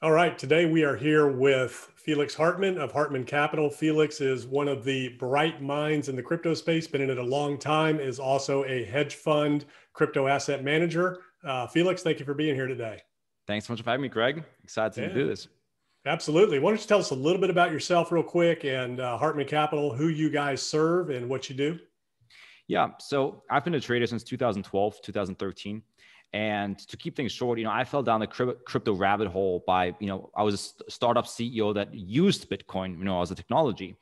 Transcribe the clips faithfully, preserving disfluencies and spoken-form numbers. All right, today we are here with Felix Hartmann of Hartmann Capital. Felix is one of the bright minds in the crypto space, been in it a long time, is also a hedge fund crypto asset manager. Uh, Felix, thank you for being here today. Thanks so much for having me, Greg. Excited yeah. to do this. Absolutely. Why don't you tell us a little bit about yourself real quick and uh, Hartmann Capital, who you guys serve and what you do? Yeah, so I've been a trader since two thousand twelve, two thousand thirteen. And to keep things short, you know, I fell down the crypto rabbit hole by, you know, I was a startup C E O that used Bitcoin, you know, as a technology.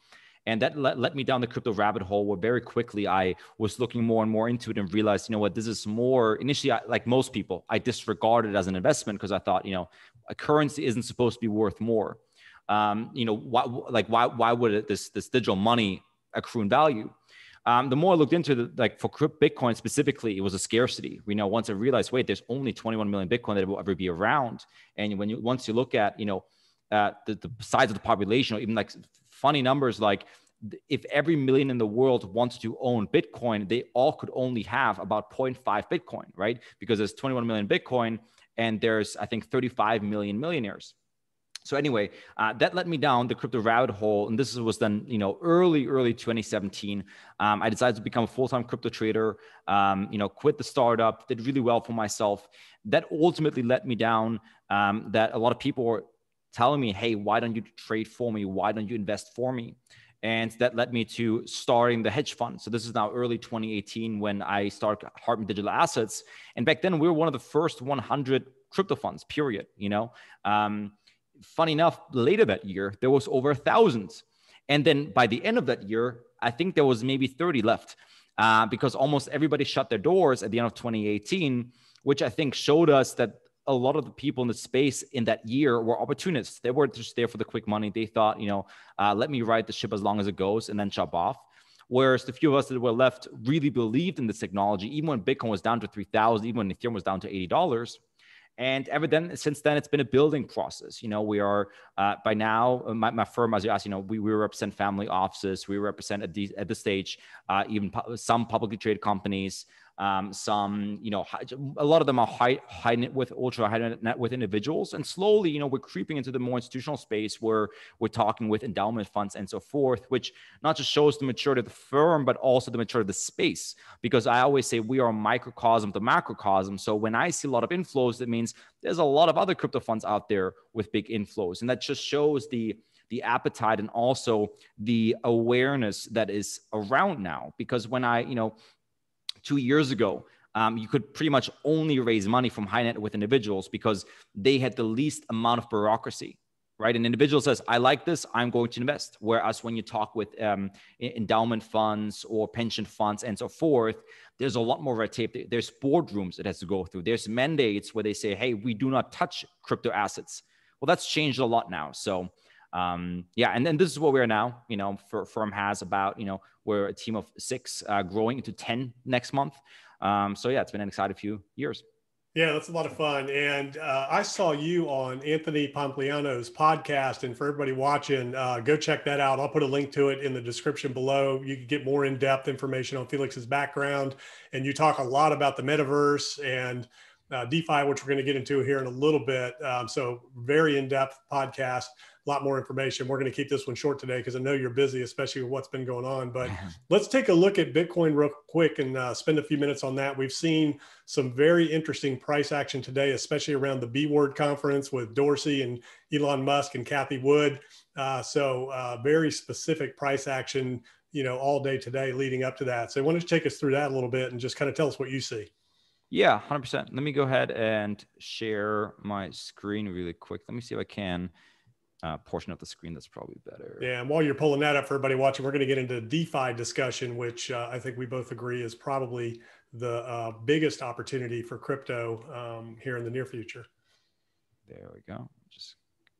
And that let, let me down the crypto rabbit hole where very quickly I was looking more and more into it and realized, you know what, this is more, initially, I, like most people, I disregarded it as an investment because I thought, you know, a currency isn't supposed to be worth more. Um, you know, why, like, why, why would it, this, this digital money accrue in value? Um, the more I looked into the, like for Bitcoin specifically, it was a scarcity. We know once I realized, wait, there's only twenty-one million Bitcoin that will ever be around. And when you, once you look at, you know, uh, the, the size of the population, or even like funny numbers, like if every million in the world wants to own Bitcoin, they all could only have about zero point five Bitcoin, right? Because there's twenty-one million Bitcoin and there's, I think, thirty-five million millionaires. So anyway, uh, that led me down the crypto rabbit hole. And this was then, you know, early, early twenty seventeen. Um, I decided to become a full-time crypto trader, um, you know, quit the startup, did really well for myself. That ultimately led me down um, that a lot of people were telling me, hey, why don't you trade for me? Why don't you invest for me? And that led me to starting the hedge fund. So this is now early twenty eighteen when I started Hartmann Digital Assets. And back then we were one of the first one hundred crypto funds, period, you know. Um, Funny enough, later that year, there was over a thousand. And then by the end of that year, I think there was maybe thirty left uh, because almost everybody shut their doors at the end of twenty eighteen, which I think showed us that a lot of the people in the space in that year were opportunists. They weren't just there for the quick money. They thought, you know, uh, let me ride the ship as long as it goes and then chop off. Whereas the few of us that were left really believed in this technology, even when Bitcoin was down to three thousand, even when Ethereum was down to eighty dollars. And ever then, since then, it's been a building process. You know, we are uh, by now, my, my firm, as you asked, you know, we, we represent family offices. We represent at the, at the stage, uh, even pu some publicly traded companies, um, some, you know, high, a lot of them are high, high net worth, ultra high net worth individuals. And slowly, you know, we're creeping into the more institutional space where we're talking with endowment funds and so forth, which not just shows the maturity of the firm, but also the maturity of the space. Because I always say we are a microcosm to macrocosm. So when I see a lot of inflows, that means there's a lot of other crypto funds out there with big inflows. And that just shows the, the appetite and also the awareness that is around now. Because when I, you know, two years ago, um, you could pretty much only raise money from high net worth individuals because they had the least amount of bureaucracy. Right. An individual says, I like this, I'm going to invest. Whereas when you talk with um, endowment funds or pension funds and so forth, there's a lot more red tape. There's boardrooms it has to go through. There's mandates where they say, hey, we do not touch crypto assets. Well, that's changed a lot now. So, um, yeah. And then this is where we are now. You know, for, firm has about, you know, we're a team of six uh, growing into ten next month. Um, so, yeah, it's been an exciting few years. Yeah, that's a lot of fun. And uh, I saw you on Anthony Pompliano's podcast. And for everybody watching, uh, go check that out. I'll put a link to it in the description below. You can get more in-depth information on Felix's background. And you talk a lot about the metaverse and uh, DeFi, which we're going to get into here in a little bit. Um, so very in-depth podcast, a lot more information. We're going to keep this one short today because I know you're busy, especially with what's been going on. But let's take a look at Bitcoin real quick and uh, spend a few minutes on that. We've seen some very interesting price action today, especially around the B-Word conference with Dorsey and Elon Musk and Kathy Wood. Uh, so uh, very specific price action, you know, all day today leading up to that. So I wanted to take us through that a little bit and just kind of tell us what you see. Yeah, one hundred percent. Let me go ahead and share my screen really quick. Let me see if I can. Uh, portion of the screen that's probably better. Yeah, and while you're pulling that up for everybody watching, we're going to get into DeFi discussion, which uh, I think we both agree is probably the uh, biggest opportunity for crypto um, here in the near future. There we go. Just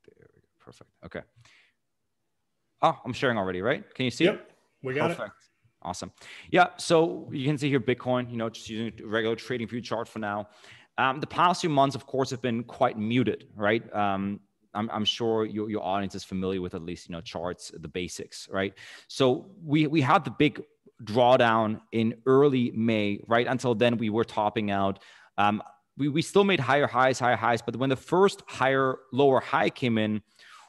there we go. Perfect. Okay. Oh, I'm sharing already, right? Can you see? Yep, it? we got Perfect. it. Awesome. Yeah. So you can see here Bitcoin. You know, just using a regular trading view chart for now. Um, the past few months, of course, have been quite muted, right? Um, I'm, I'm sure your, your audience is familiar with at least, you know, charts, the basics, right? So we, we had the big drawdown in early May, right? Until then, we were topping out um, we, we still made higher highs, higher highs. But when the first higher, lower high came in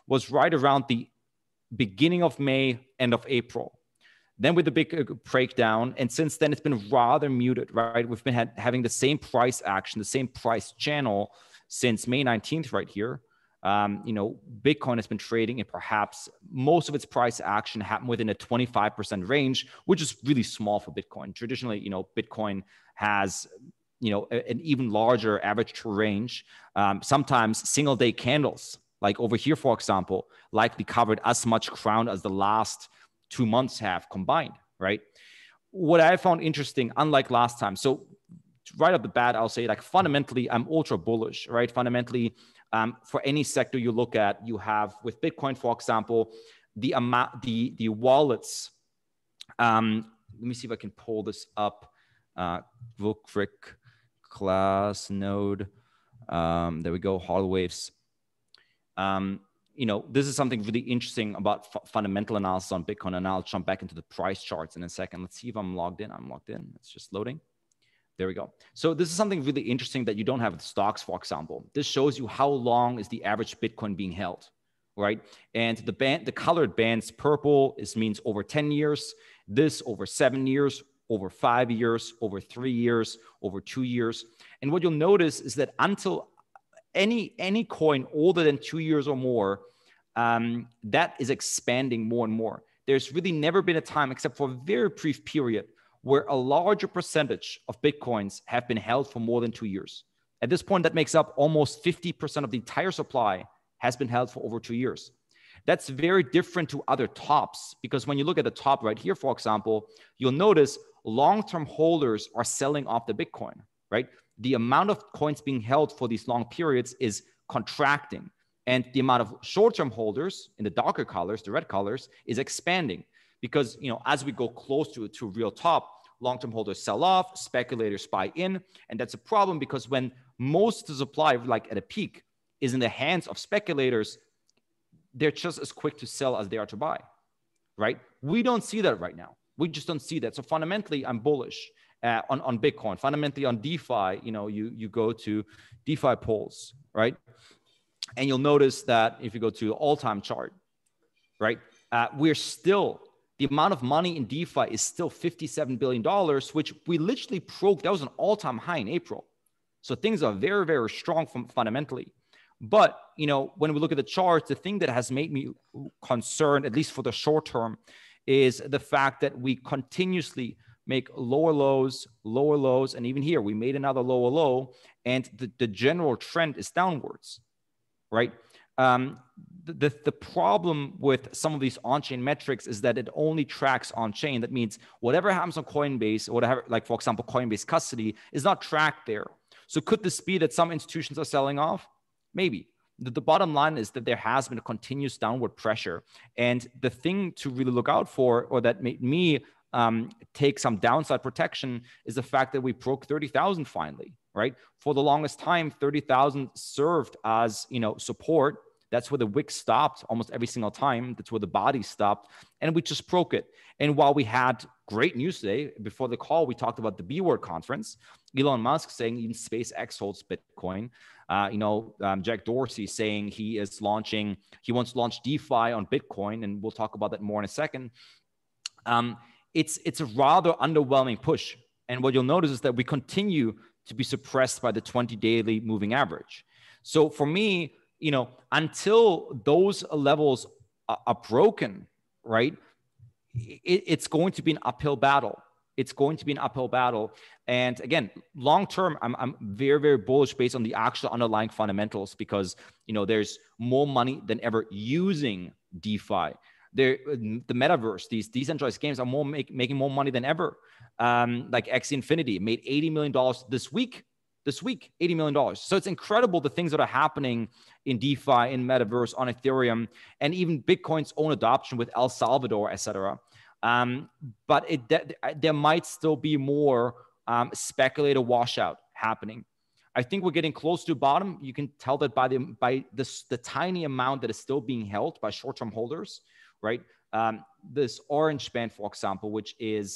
was right around the beginning of May, end of April. Then with the big breakdown, and since then it's been rather muted, right? We've been had, having the same price action, the same price channel since May nineteenth right here. Um, you know, Bitcoin has been trading and perhaps most of its price action happened within a twenty-five percent range, which is really small for Bitcoin. Traditionally, you know, Bitcoin has, you know, a, an even larger average range, um, sometimes single day candles, like over here, for example, likely covered as much ground as the last two months have combined, right? What I found interesting, unlike last time, so right off the bat, I'll say like fundamentally, I'm ultra bullish, right? Fundamentally, um, for any sector you look at, you have with Bitcoin, for example, the amount, the, the wallets. Um, let me see if I can pull this up. Uh, Vulkric, class, node. Um, there we go, Hallwaves. Um, you know, this is something really interesting about f fundamental analysis on Bitcoin, and I'll jump back into the price charts in a second. Let's see if I'm logged in. I'm logged in. It's just loading. There we go. So this is something really interesting that you don't have with stocks, for example. This shows you how long is the average Bitcoin being held, right? And the band, the colored bands, purple is means over ten years, this over seven years, over five years, over three years, over two years. And what you'll notice is that until Any, any coin older than two years or more, um, that is expanding more and more. There's really never been a time, except for a very brief period, where a larger percentage of Bitcoins have been held for more than two years. At this point, that makes up almost fifty percent of the entire supply has been held for over two years. That's very different to other tops, because when you look at the top right here, for example, you'll notice long-term holders are selling off the Bitcoin, right? The amount of coins being held for these long periods is contracting, and the amount of short-term holders in the darker colors, the red colors, is expanding, because, you know, as we go close to to real top, long-term holders sell off, speculators buy in, and that's a problem, because when most of the supply, like at a peak, is in the hands of speculators, they're just as quick to sell as they are to buy, right? We don't see that right now. We just don't see that. So fundamentally, I'm bullish Uh, on, on Bitcoin. Fundamentally on DeFi, you know, you, you go to DeFi polls, right? And you'll notice that if you go to the all-time chart, right? Uh, we're still, the amount of money in DeFi is still fifty-seven billion dollars, which we literally broke. That was an all-time high in April. So things are very, very strong from fundamentally. But, you know, when we look at the charts, the thing that has made me concerned, at least for the short term, is the fact that we continuously make lower lows, lower lows, and even here, we made another lower low, and the, the general trend is downwards, right? Um, the, the problem with some of these on-chain metrics is that it only tracks on-chain. That means whatever happens on Coinbase, or whatever, like for example, Coinbase custody, is not tracked there. So could this be that some institutions are selling off? Maybe. The, the bottom line is that there has been a continuous downward pressure. And the thing to really look out for, or that made me Um, take some downside protection, is the fact that we broke thirty thousand finally, right? For the longest time, thirty thousand served as, you know, support. That's where the wick stopped almost every single time. That's where the body stopped, and we just broke it. And while we had great news today, before the call, we talked about the B-Word conference, Elon Musk saying even SpaceX holds Bitcoin. Uh, you know, um, Jack Dorsey saying he is launching, he wants to launch DeFi on Bitcoin, and we'll talk about that more in a second. Um, It's, it's a rather underwhelming push. And what you'll notice is that we continue to be suppressed by the twenty daily moving average. So for me, you know, until those levels are, are broken, right, it, it's going to be an uphill battle. It's going to be an uphill battle. And again, long-term, I'm, I'm very, very bullish based on the actual underlying fundamentals, because, you know, there's more money than ever using DeFi. They're, the metaverse, these decentralized games are more make, making more money than ever. Um, like Axie Infinity made eighty million dollars this week, this week, eighty million dollars. So it's incredible the things that are happening in DeFi, in metaverse, on Ethereum, and even Bitcoin's own adoption with El Salvador, et cetera. Um, but it, th there might still be more um, speculator washout happening. I think we're getting close to bottom. You can tell that by the, by this, the tiny amount that is still being held by short-term holders. Right? Um, this orange band, for example, which is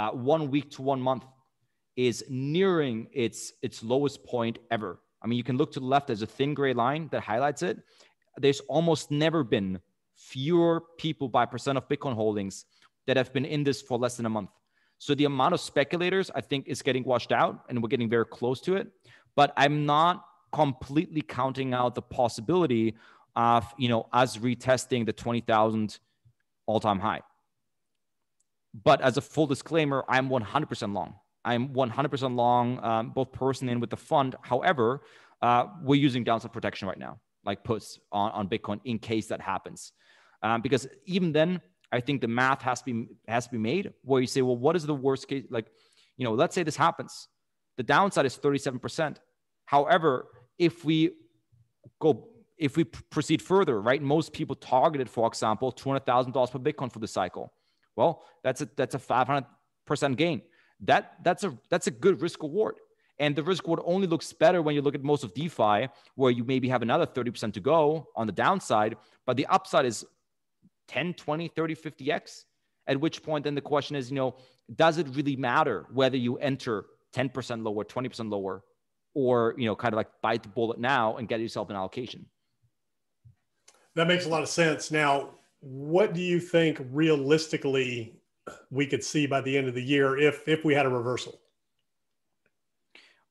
uh, one week to one month, is nearing its its lowest point ever. I mean, you can look to the left, there's a thin gray line that highlights it. There's almost never been fewer people by percent of Bitcoin holdings that have been in this for less than a month. So the amount of speculators, I think, is getting washed out, and we're getting very close to it. But I'm not completely counting out the possibility of, you know, us retesting the twenty thousand all-time high. But as a full disclaimer, I'm one hundred percent long. I'm one hundred percent long, um, both personally and with the fund. However, uh, we're using downside protection right now, like puts on, on Bitcoin in case that happens. Um, because even then, I think the math has to be has to be made where you say, well, what is the worst case? Like, you know, let's say this happens. The downside is thirty-seven percent. However, if we go, if we proceed further, right? Most people targeted, for example, two hundred thousand dollars per Bitcoin for the cycle. Well, that's a that's a five hundred percent gain. That that's a that's a good risk reward, and the risk reward only looks better when you look at most of DeFi, where you maybe have another thirty percent to go on the downside, but the upside is ten, twenty, thirty, fifty x. At which point, then the question is, you know, does it really matter whether you enter ten percent lower, twenty percent lower, or, you know, kind of like bite the bullet now and get yourself an allocation? That makes a lot of sense. Now, what do you think realistically we could see by the end of the year if if we had a reversal?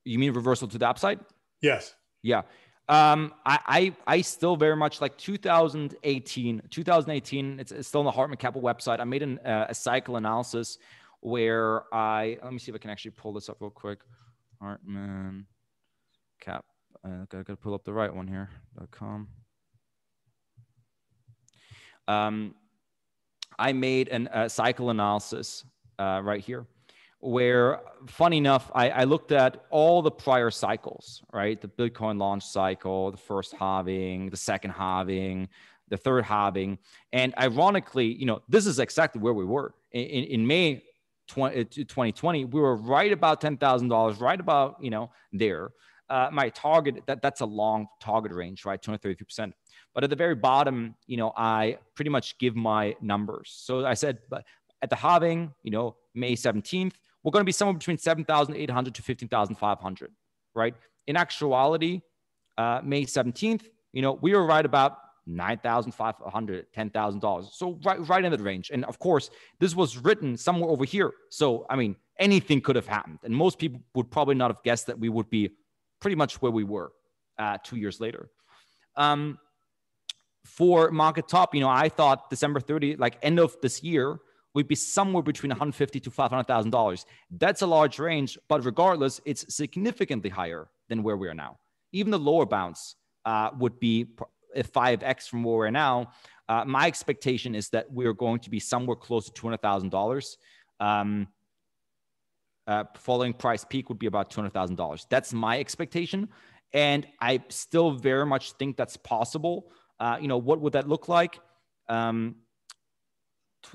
You mean reversal to the upside? Yes. Yeah. Um, I, I I still very much like twenty eighteen. It's, it's still on the Hartmann Capital website. I made an, uh, a cycle analysis where I let me see if I can actually pull this up real quick. Hartmann Cap. I uh, gotta, gotta pull up the right one here. .com. Um. I made an, a cycle analysis uh, right here where, funny enough, I, I looked at all the prior cycles, right? The Bitcoin launch cycle, the first halving, the second halving, the third halving. And ironically, you know, this is exactly where we were. In, in, in May twenty twenty, we were right about ten thousand dollars, right about, you know, there. Uh, my target, that, that's a long target range, right? two hundred thirty-three percent. But at the very bottom, you know, I pretty much give my numbers. So I said, but at the halving, you know, May seventeenth, we're going to be somewhere between seven thousand eight hundred to fifteen thousand five hundred, right? In actuality, uh, May seventeenth, you know, we were right about nine thousand five hundred, ten thousand dollars. So right, right in that range. And of course, this was written somewhere over here. So, I mean, anything could have happened. And most people would probably not have guessed that we would be pretty much where we were uh, two years later. Um, For market top, you know, I thought December thirtieth, like end of this year, would be somewhere between one hundred fifty thousand dollars to five hundred thousand dollars. That's a large range, but regardless, it's significantly higher than where we are now. Even the lower bounds uh, would be a five x from where we're now. Uh, my expectation is that we're going to be somewhere close to two hundred thousand dollars. Um, uh, following price peak would be about two hundred thousand dollars. That's my expectation. And I still very much think that's possible. Uh, you know, what would that look like? Um,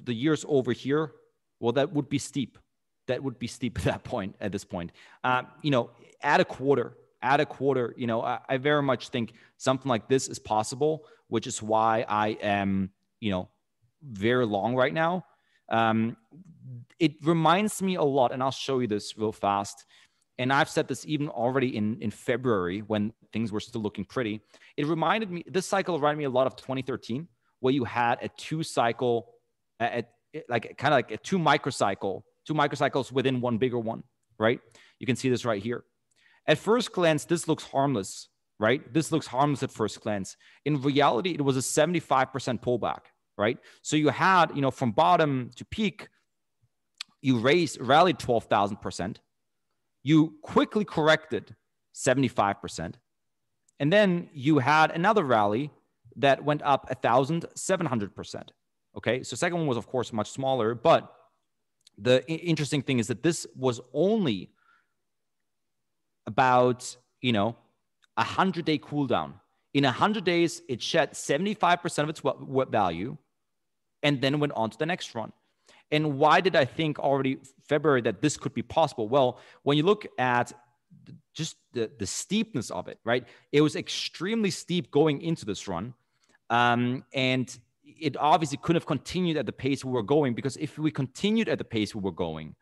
the years over here, well, that would be steep. That would be steep at that point, at this point. Uh, you know, at a quarter, at a quarter, you know, I, I very much think something like this is possible, which is why I am, you know, very long right now. Um, it reminds me a lot, and I'll show you this real fast. And I've said this even already in, in February when things were still looking pretty. It reminded me, this cycle reminded me a lot of twenty thirteen, where you had a two cycle, a, a, like kind of like a two microcycle, two microcycles within one bigger one, right? You can see this right here. At first glance, this looks harmless, right? This looks harmless at first glance. In reality, it was a seventy-five percent pullback, right? So you had, you know, from bottom to peak, you raised, rallied twelve thousand percent. You quickly corrected seventy-five percent. And then you had another rally that went up one thousand seven hundred percent. Okay, so second one was, of course, much smaller. But the interesting thing is that this was only about, you know, a hundred-day cooldown. In one hundred days, it shed seventy-five percent of its value and then went on to the next run. And why did I think already February that this could be possible? Well, when you look at just the, the steepness of it, right? It was extremely steep going into this run. Um, and it obviously couldn't have continued at the pace we were going, because if we continued at the pace we were going,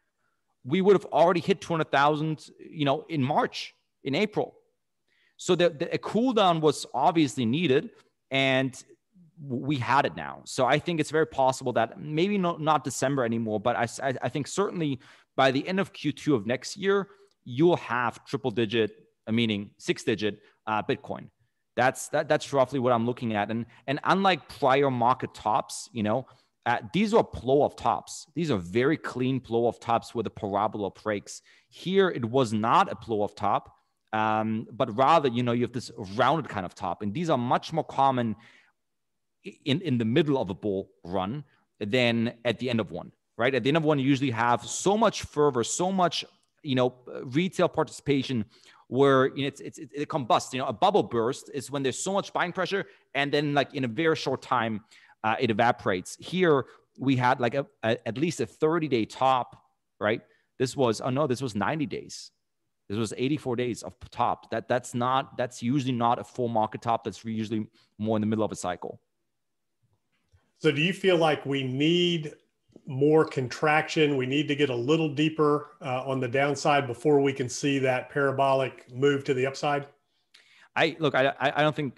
we would have already hit two hundred thousand, you know, in March, in April. So the, the, a cool down was obviously needed, and we had it now. So I think it's very possible that maybe not, not December anymore, but I, I, I think certainly by the end of Q two of next year, you'll have triple digit, meaning six digit uh, Bitcoin. That's, that, that's roughly what I'm looking at. And, and unlike prior market tops, you know, Uh, these are blow-off tops. These are very clean blow-off tops where the parabola breaks. Here, it was not a blow-off top, um, but rather, you know, you have this rounded kind of top. And these are much more common in, in the middle of a bull run than at the end of one, right? At the end of one, you usually have so much fervor, so much, you know, retail participation where you know, it's, it's, it combusts. You know, a bubble burst is when there's so much buying pressure, and then like in a very short time, Uh, it evaporates. Here we had like a, a at least a thirty day top, right? This was, oh no, this was ninety days. This was eighty-four days of top. That that's not, that's usually not a full market top. That's usually more in the middle of a cycle. So do you feel like we need more contraction? We need to get a little deeper uh, on the downside before we can see that parabolic move to the upside? I look, I I don't think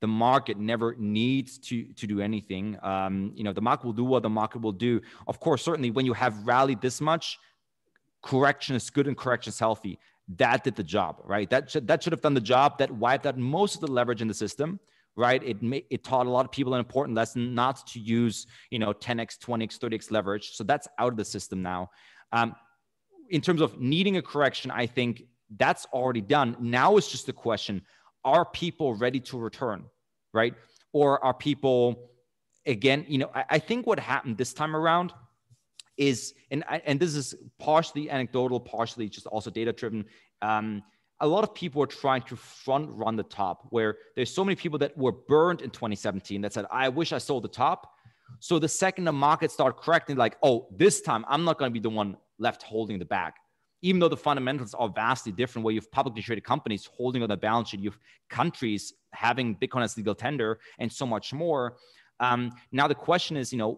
the market never needs to, to do anything. Um, you know, the market will do what the market will do. Of course, certainly when you have rallied this much, correction is good and correction is healthy. That did the job, right? That should, that should have done the job. That wiped out most of the leverage in the system, right? It may, it taught a lot of people an important lesson not to use, you know, ten X, twenty X, thirty X leverage. So that's out of the system now. Um, in terms of needing a correction, I think that's already done. Now it's just the question, are people ready to return, right? Or are people, again, you know, I, I think what happened this time around is, and, I, and this is partially anecdotal, partially just also data-driven, um, a lot of people are trying to front run the top, where there's so many people that were burned in twenty seventeen that said, I wish I sold the top. So the second the market started correcting, like, oh, this time I'm not going to be the one left holding the bag. Even though the fundamentals are vastly different, where you have publicly traded companies holding on the balance sheet, you have countries having Bitcoin as legal tender, and so much more. Um, now the question is, you know,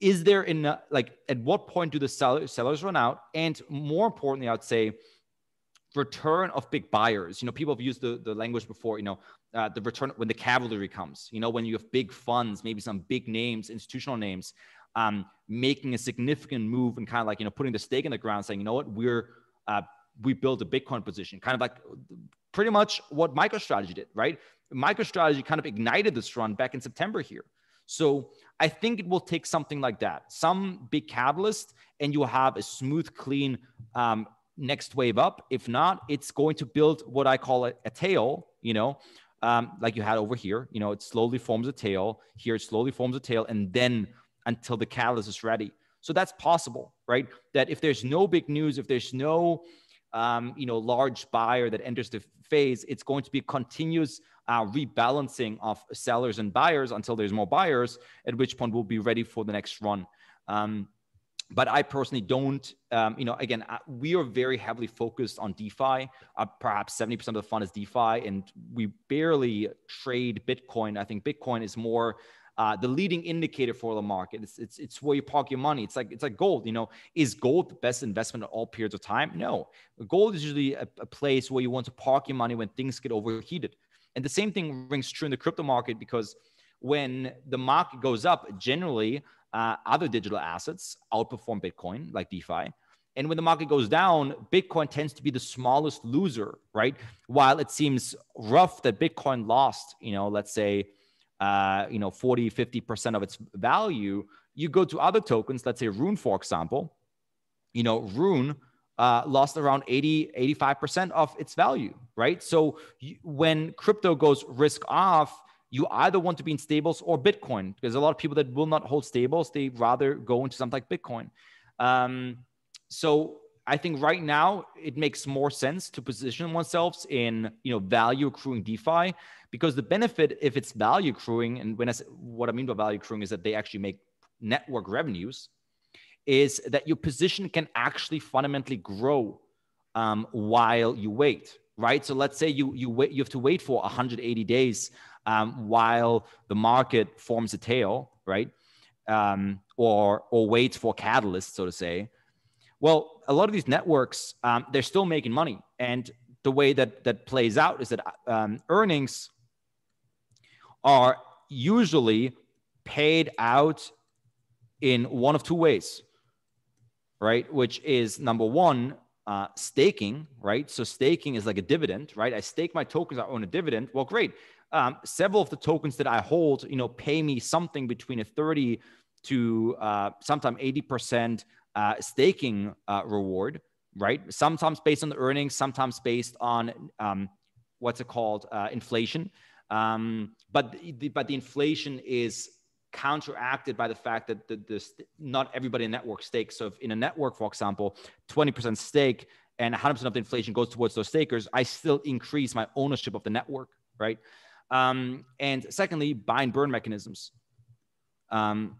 is there in a, like at what point do the sell sellers run out? And more importantly, I would say, return of big buyers. You know, people have used the, the language before. You know, uh, the return when the cavalry comes. You know, when you have big funds, maybe some big names, institutional names. Um, making a significant move and kind of like, you know, putting the stake in the ground saying, you know what, we're, uh, we built a Bitcoin position, kind of like pretty much what MicroStrategy did, right? MicroStrategy kind of ignited this run back in September here. So I think it will take something like that, some big catalyst, and you'll have a smooth, clean um, next wave up. If not, it's going to build what I call a, a tail, you know, um, like you had over here, you know, it slowly forms a tail here, it slowly forms a tail, and then until the catalyst is ready. So that's possible, right? That if there's no big news, if there's no, um, you know, large buyer that enters the phase, it's going to be continuous uh, rebalancing of sellers and buyers until there's more buyers, at which point we'll be ready for the next run. Um, but I personally don't, um, you know, again, I, we are very heavily focused on DeFi. Uh, perhaps seventy percent of the fund is DeFi, and we barely trade Bitcoin. I think Bitcoin is more Uh, the leading indicator for the market. It's, it's, it's where you park your money. It's like, it's like gold, you know. Is gold the best investment at all periods of time? No. Gold is usually a, a place where you want to park your money when things get overheated. And the same thing rings true in the crypto market, because when the market goes up, generally uh, other digital assets outperform Bitcoin, like DeFi. And when the market goes down, Bitcoin tends to be the smallest loser, right? While it seems rough that Bitcoin lost, you know, let's say, Uh, you know, forty, fifty percent of its value, you go to other tokens, let's say Rune, for example, you know, Rune uh, lost around eighty, eighty-five percent of its value, right? So you, when crypto goes risk off, you either want to be in stables or Bitcoin, because a lot of people that will not hold stables, they rather go into something like Bitcoin. Um, so I think right now it makes more sense to position oneself in, you know, value accruing DeFi, because the benefit, if it's value accruing, and when I say, what I mean by value accruing is that they actually make network revenues, is that your position can actually fundamentally grow um, while you wait, right? So let's say you you wait, you have to wait for one hundred eighty days um, while the market forms a tail, right? Um, or or waits for catalyst, so to say. Well, a lot of these networks, um, they're still making money. And the way that that plays out is that um, earnings are usually paid out in one of two ways, right? Which is number one, uh, staking, right? So staking is like a dividend, right? I stake my tokens, I own a dividend. Well, great. Um, several of the tokens that I hold, you know, pay me something between a thirty to uh, sometime eighty percent uh, staking uh, reward, right? Sometimes based on the earnings, sometimes based on um, what's it called, uh, inflation. Um, but the, but the inflation is counteracted by the fact that the, the not everybody in network stakes. So if in a network, for example, twenty percent stake and one hundred percent of the inflation goes towards those stakers, I still increase my ownership of the network, right? Um, and secondly, buy and burn mechanisms. Um,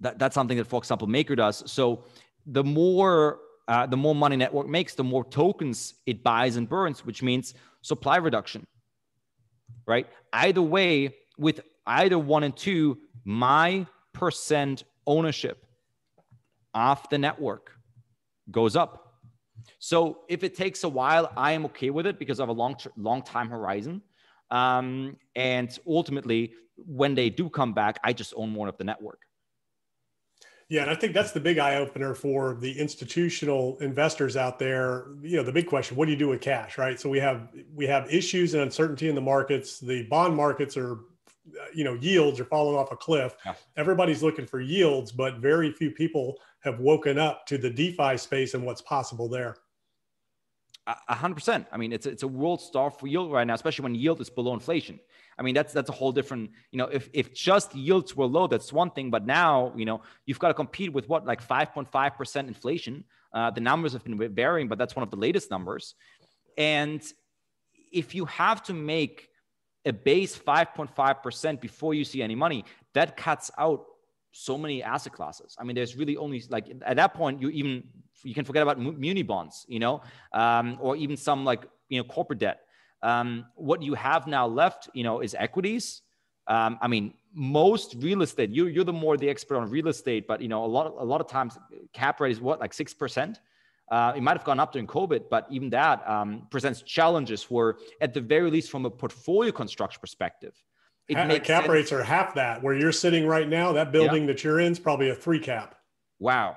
that, that's something that, for example, Maker does. So the more uh, the more money network makes, the more tokens it buys and burns, which means supply reduction, right? Either way, with either one and two, my percent ownership of the network goes up. So if it takes a while, I am okay with it because I have a long, long time horizon. Um, and ultimately, when they do come back, I just own more of the network. Yeah, and I think that's the big eye-opener for the institutional investors out there. You know, the big question, what do you do with cash, right? So we have we have issues and uncertainty in the markets. The bond markets are, you know, yields are falling off a cliff. Yeah. Everybody's looking for yields, but very few people have woken up to the DeFi space and what's possible there. A hundred percent. I mean, it's it's a world star for yield right now, especially when yield is below inflation. I mean, that's that's a whole different. You know, if if just yields were low, that's one thing. But now, you know, you've got to compete with what, like five point five percent inflation. Uh, the numbers have been varying, but that's one of the latest numbers. And if you have to make a base five point five percent before you see any money, that cuts out so many asset classes. I mean, there's really only like at that point you even. You can forget about muni bonds, you know, um, or even some like, you know, corporate debt. Um, what you have now left, you know, is equities. Um, I mean, most real estate, you, you're the more the expert on real estate, but, you know, a lot of, a lot of times cap rate is what, like six percent. Uh, it might have gone up during COVID, but even that um, presents challenges for, at the very least, from a portfolio construction perspective. It makes cap sense. Rates are half that. Where you're sitting right now, that building yeah. that you're in is probably a three cap. Wow.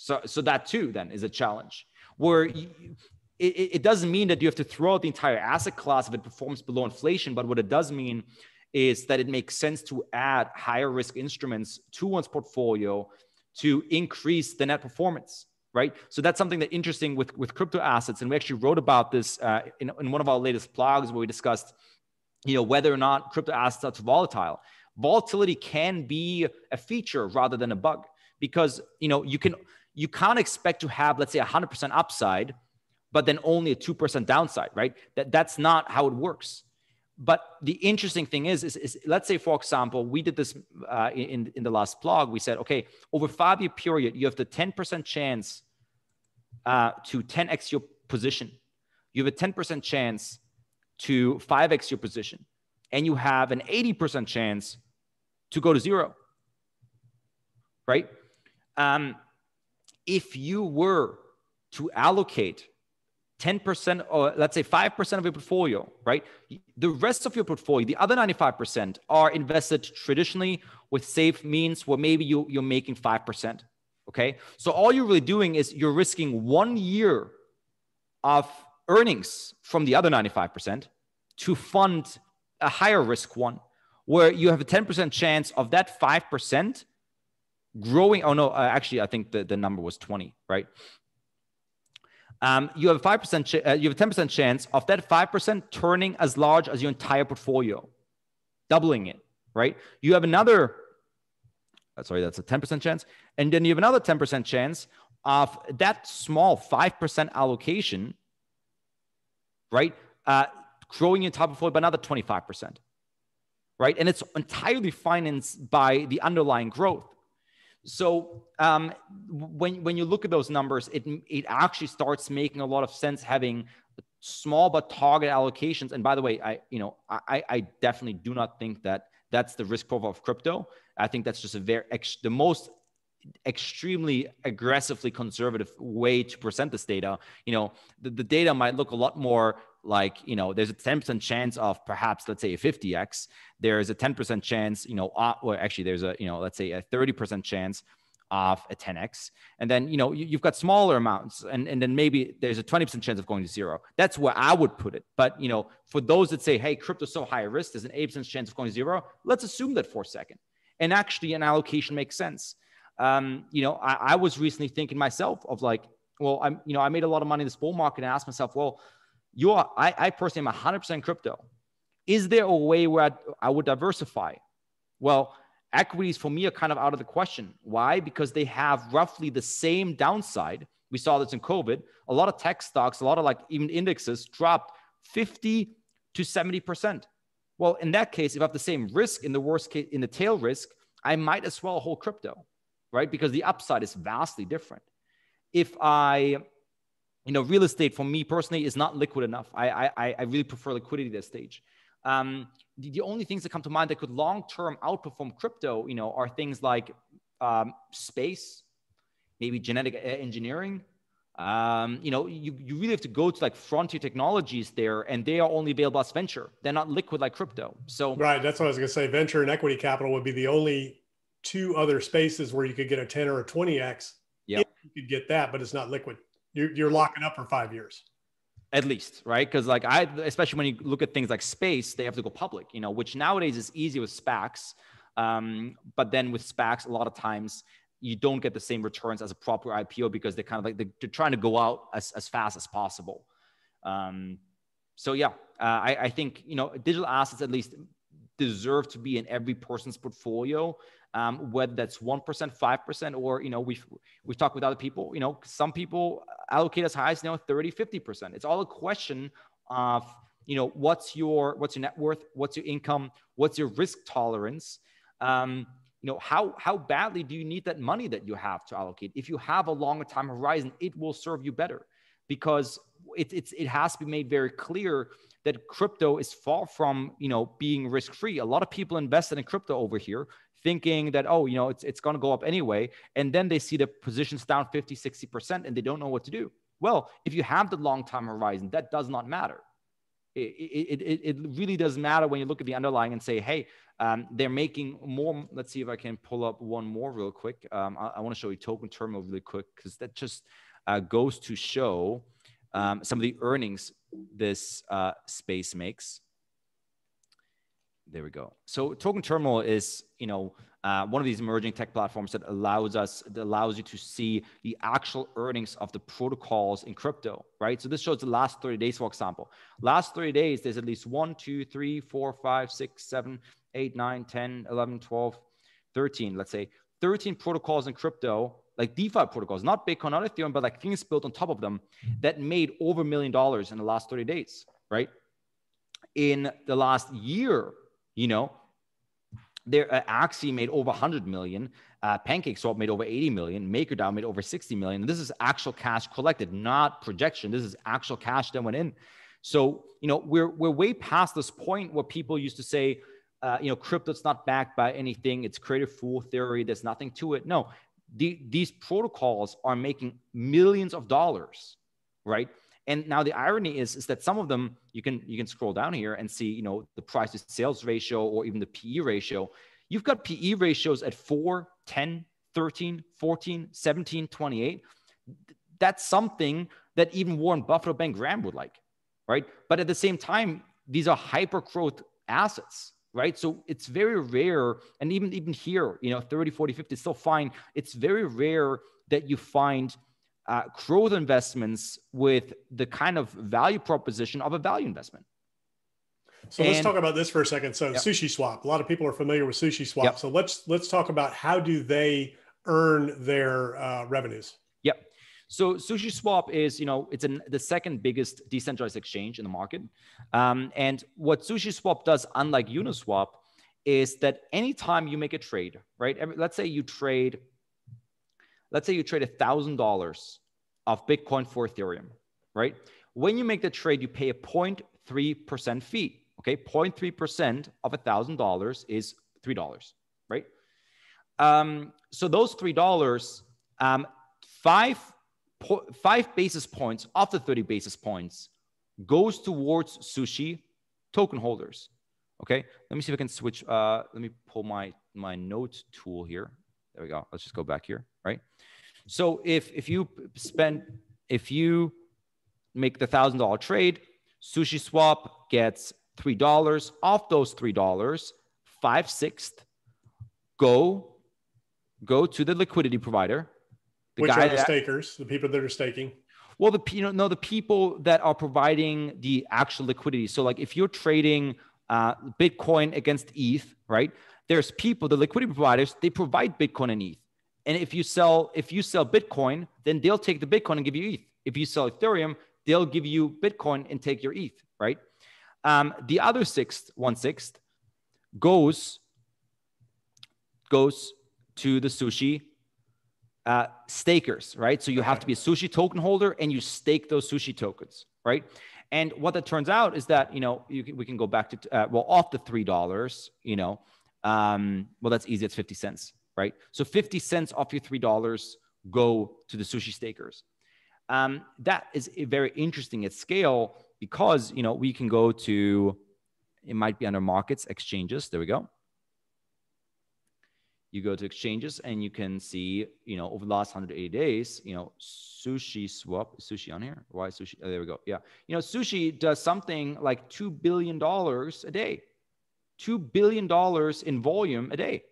So, so that too then is a challenge where you, it, it doesn't mean that you have to throw out the entire asset class if it performs below inflation. But what it does mean is that it makes sense to add higher risk instruments to one's portfolio to increase the net performance, right? So that's something that's interesting with, with crypto assets. And we actually wrote about this uh, in, in one of our latest blogs where we discussed, you know, whether or not crypto assets are too volatile. Volatility can be a feature rather than a bug because, you know, you can... You can't expect to have, let's say, one hundred percent upside, but then only a two percent downside, right? That, that's not how it works. But the interesting thing is, is, is let's say, for example, we did this uh, in, in the last blog. We said, okay, over a five-year period, you have the ten percent chance uh, to ten X your position. You have a ten percent chance to five X your position. And you have an eighty percent chance to go to zero, right? Um, If you were to allocate ten percent or let's say five percent of your portfolio, right? The rest of your portfolio, the other ninety-five percent are invested traditionally with safe means where maybe you, you're making five percent, okay? So all you're really doing is you're risking one year of earnings from the other ninety-five percent to fund a higher risk one where you have a ten percent chance of that five percent growing. Oh no, uh, actually, I think the, the number was twenty, right? Um, you have a five percent, uh, you have a ten percent chance of that five percent turning as large as your entire portfolio, doubling it, right? You have another, uh, sorry, that's a ten percent chance. And then you have another ten percent chance of that small five percent allocation, right? Uh, growing your entire portfolio by another twenty-five percent, right? And it's entirely financed by the underlying growth. So um, when, when you look at those numbers, it, it actually starts making a lot of sense having small but target allocations. And by the way, I, you know, I, I definitely do not think that that's the risk profile of crypto. I think that's just a very, the most extremely aggressively conservative way to present this data. You know, the, the data might look a lot more like, you know, there's a ten percent chance of perhaps, let's say, a fifty X. There's a ten percent chance, you know, uh, well, actually there's a, you know, let's say a thirty percent chance of a ten X. And then, you know, you, you've got smaller amounts, and, and then maybe there's a twenty percent chance of going to zero. That's where I would put it. But, you know, for those that say, hey, crypto's so high risk, there's an eight percent chance of going to zero. Let's assume that for a second. And actually an allocation makes sense. Um, you know, I, I was recently thinking myself of like, well, I'm, you know, I made a lot of money in this bull market, and I asked myself, well, you are, I, I personally am one hundred percent crypto. Is there a way where I'd, I would diversify? Well, equities for me are kind of out of the question. Why? Because they have roughly the same downside. We saw this in COVID. A lot of tech stocks, a lot of like even indexes dropped fifty to seventy percent. Well, in that case, if I have the same risk in the worst case, in the tail risk, I might as well hold crypto, right? Because the upside is vastly different. If I, you know, real estate for me personally is not liquid enough. I, I, I really prefer liquidity at this stage. Um, the, the only things that come to mind that could long-term outperform crypto, you know, are things like um, space, maybe genetic engineering. Um, you know, you, you really have to go to like frontier technologies there, and they are only available as venture. They're not liquid like crypto. So right, that's what I was going to say. Venture and equity capital would be the only two other spaces where you could get a ten or a twenty X. Yeah, you could get that, but it's not liquid. You're, you're locking up for five years. At least, right? Because like I, especially when you look at things like space, they have to go public, you know, which nowadays is easy with SPACs. Um, but then with SPACs, a lot of times you don't get the same returns as a proper I P O because they're kind of like, they're, they're trying to go out as, as fast as possible. Um, so yeah, uh, I, I think, you know, digital assets at least deserve to be in every person's portfolio, um, whether that's one percent, five percent, or, you know, we've, we've talked with other people, you know, some people allocate as high as, you know, thirty, fifty percent. It's all a question of, you know, what's your, what's your net worth? What's your income? What's your risk tolerance? Um, you know, how, how badly do you need that money that you have to allocate? If you have a longer time horizon, it will serve you better, because it, it's, it has to be made very clear that crypto is far from, you know, being risk-free. A lot of people invested in crypto over here thinking that, oh, you know, it's, it's going to go up anyway. And then they see the positions down fifty, sixty percent, and they don't know what to do. Well, if you have the long-time horizon, that does not matter. It, it, it really doesn't matter when you look at the underlying and say, hey, um, they're making more. Let's see if I can pull up one more real quick. Um, I, I want to show you token terminal really quick, because that just uh, goes to show um, some of the earnings this uh, space makes. There we go. So token terminal is, you know, uh, one of these emerging tech platforms that allows us, that allows you to see the actual earnings of the protocols in crypto, right? So this shows the last thirty days, for example. Last thirty days, there's at least one, two, three, four, five, six, seven, eight, nine, ten, eleven, twelve, thirteen, let's say thirteen protocols in crypto, like DeFi protocols, not Bitcoin, not Ethereum, but like things built on top of them that made over a million dollars in the last thirty days, right? In the last year, you know, there, uh, Axie made over one hundred million. Uh, Pancakeswap made over eighty million. MakerDAO made over sixty million. And this is actual cash collected, not projection. This is actual cash that went in. So, you know, we're, we're way past this point where people used to say, uh, you know, crypto's not backed by anything. It's creative fool theory. There's nothing to it. No, the, these protocols are making millions of dollars, right? And now the irony is, is that some of them, you can you can scroll down here and see, you know, the price to sales ratio or even the P E ratio. You've got P E ratios at four, ten, thirteen, fourteen, seventeen, twenty-eight. That's something that even Warren Buffett or Ben Graham would like, right? But at the same time, these are hyper growth assets, right? So it's very rare. And even, even here, you know, thirty, forty, fifty is still fine. It's very rare that you find Uh, growth investments with the kind of value proposition of a value investment. So and, let's talk about this for a second. So yep. SushiSwap, a lot of people are familiar with SushiSwap. Yep. So let's let's talk about how do they earn their uh, revenues? Yep. So SushiSwap is, you know, it's an, the second biggest decentralized exchange in the market. Um, and what SushiSwap does, unlike Uniswap, is that anytime you make a trade, right? Every, let's say you trade. Let's say you trade one thousand dollars of Bitcoin for Ethereum, right? When you make the trade, you pay a zero point three percent fee, okay? zero point three percent of one thousand dollars is three dollars, right? Um, so those three dollars, um, five, five basis points of the thirty basis points goes towards Sushi token holders. Okay, let me see if I can switch. Uh, let me pull my, my note tool here. There we go. Let's just go back here, right? So if, if you spend, if you make the one thousand dollar trade, SushiSwap gets three dollars. Off those three dollars, five-sixths go, go to the liquidity provider. The Which guy are the that, stakers, the people that are staking? Well, the, you know, no, the people that are providing the actual liquidity. So like if you're trading uh, Bitcoin against E T H, right? There's people, the liquidity providers, they provide Bitcoin and E T H. And if you sell, if you sell Bitcoin, then they'll take the Bitcoin and give you E T H. If you sell Ethereum, they'll give you Bitcoin and take your E T H, right? Um, the other sixth, one sixth, goes goes to the Sushi uh, stakers, right? So you have to be a Sushi token holder and you stake those Sushi tokens, right? And what that turns out is that you know you can, we can go back to uh, well off the three dollars, you know. Um, well, that's easy. It's fifty cents, right? So fifty cents off your three dollars go to the Sushi stakers. Um, that is very interesting at scale because, you know, we can go to, it might be under markets, exchanges. There we go. You go to exchanges and you can see, you know, over the last one hundred eighty days, you know, Sushi Swap, is Sushi on here? Why Sushi? Oh, there we go. Yeah. You know, Sushi does something like two billion dollars a day. two billion dollars in volume a day.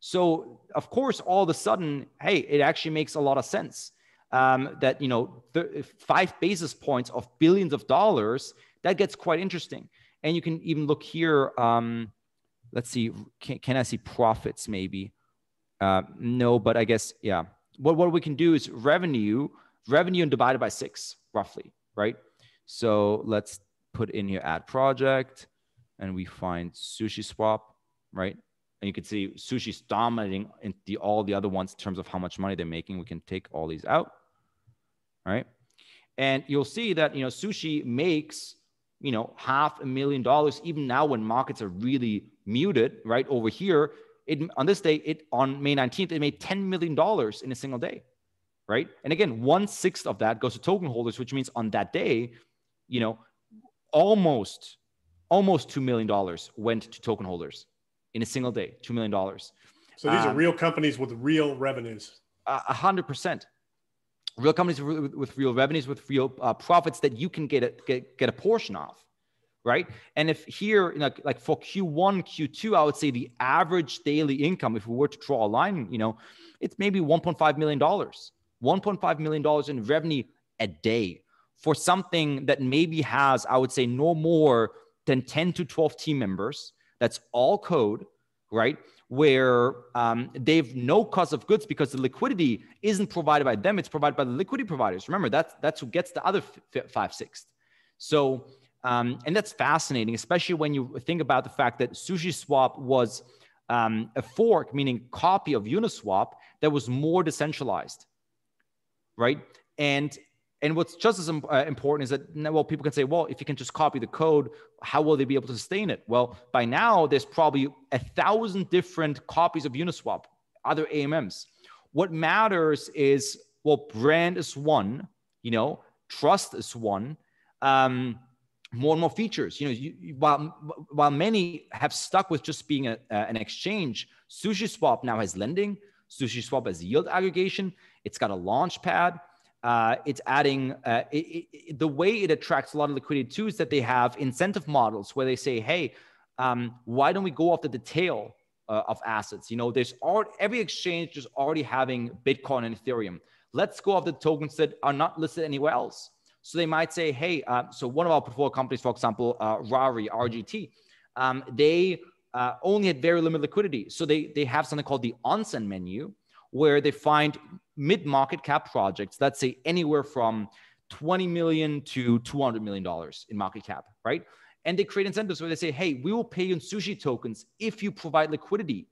So of course, all of a sudden, hey, it actually makes a lot of sense um, that, you know, five basis points of billions of dollars, that gets quite interesting. And you can even look here. Um, let's see, can, can I see profits maybe? Uh, no, but I guess, yeah. What, what we can do is revenue, revenue and divided by six roughly, right? So let's put in here add project. And we find SushiSwap, right? And you can see Sushi's dominating in the, all the other ones in terms of how much money they're making. We can take all these out, all right? And you'll see that, you know, Sushi makes, you know, half a million dollars, even now when markets are really muted, right? Over here, it, on this day, it on May nineteenth, it made ten million dollars in a single day, right? And again, one sixth of that goes to token holders, which means on that day, you know, almost, Almost two million dollars went to token holders in a single day, two million dollars. So these um, are real companies with real revenues. A hundred percent. Real companies with, with real revenues, with real uh, profits that you can get a, get, get a portion of, right? And if here, you know, like for Q one, Q two, I would say the average daily income, if we were to draw a line, you know, it's maybe one point five million dollars. one point five million dollars in revenue a day for something that maybe has, I would say, no more than ten to twelve team members. That's all code, right? Where um, they've no cost of goods because the liquidity isn't provided by them. It's provided by the liquidity providers. Remember, that's, that's who gets the other five-sixths. So, um, and that's fascinating, especially when you think about the fact that SushiSwap was um, a fork, meaning copy of Uniswap, that was more decentralized, right? And And what's just as important is that, well, people can say, well, if you can just copy the code, how will they be able to sustain it? Well, by now, there's probably a thousand different copies of Uniswap, other A M Ms. What matters is, well, brand is one, you know, trust is one, um, more and more features. You know, you, you, while, while many have stuck with just being a, uh, an exchange, SushiSwap now has lending, SushiSwap has yield aggregation, it's got a launch pad. Uh, it's adding, uh, it, it, the way it attracts a lot of liquidity too is that they have incentive models where they say, hey, um, why don't we go after the tail uh, of assets? You know, there's all, every exchange is already having Bitcoin and Ethereum. Let's go after the tokens that are not listed anywhere else. So they might say, hey, uh, so one of our portfolio companies, for example, uh, Rari, R G T, um, they uh, only had very limited liquidity. So they, they have something called the onsen menu, where they find mid-market cap projects, let's say anywhere from twenty million dollars to two hundred million dollars in market cap, right? And they create incentives where they say, hey, we will pay you in Sushi tokens if you provide liquidity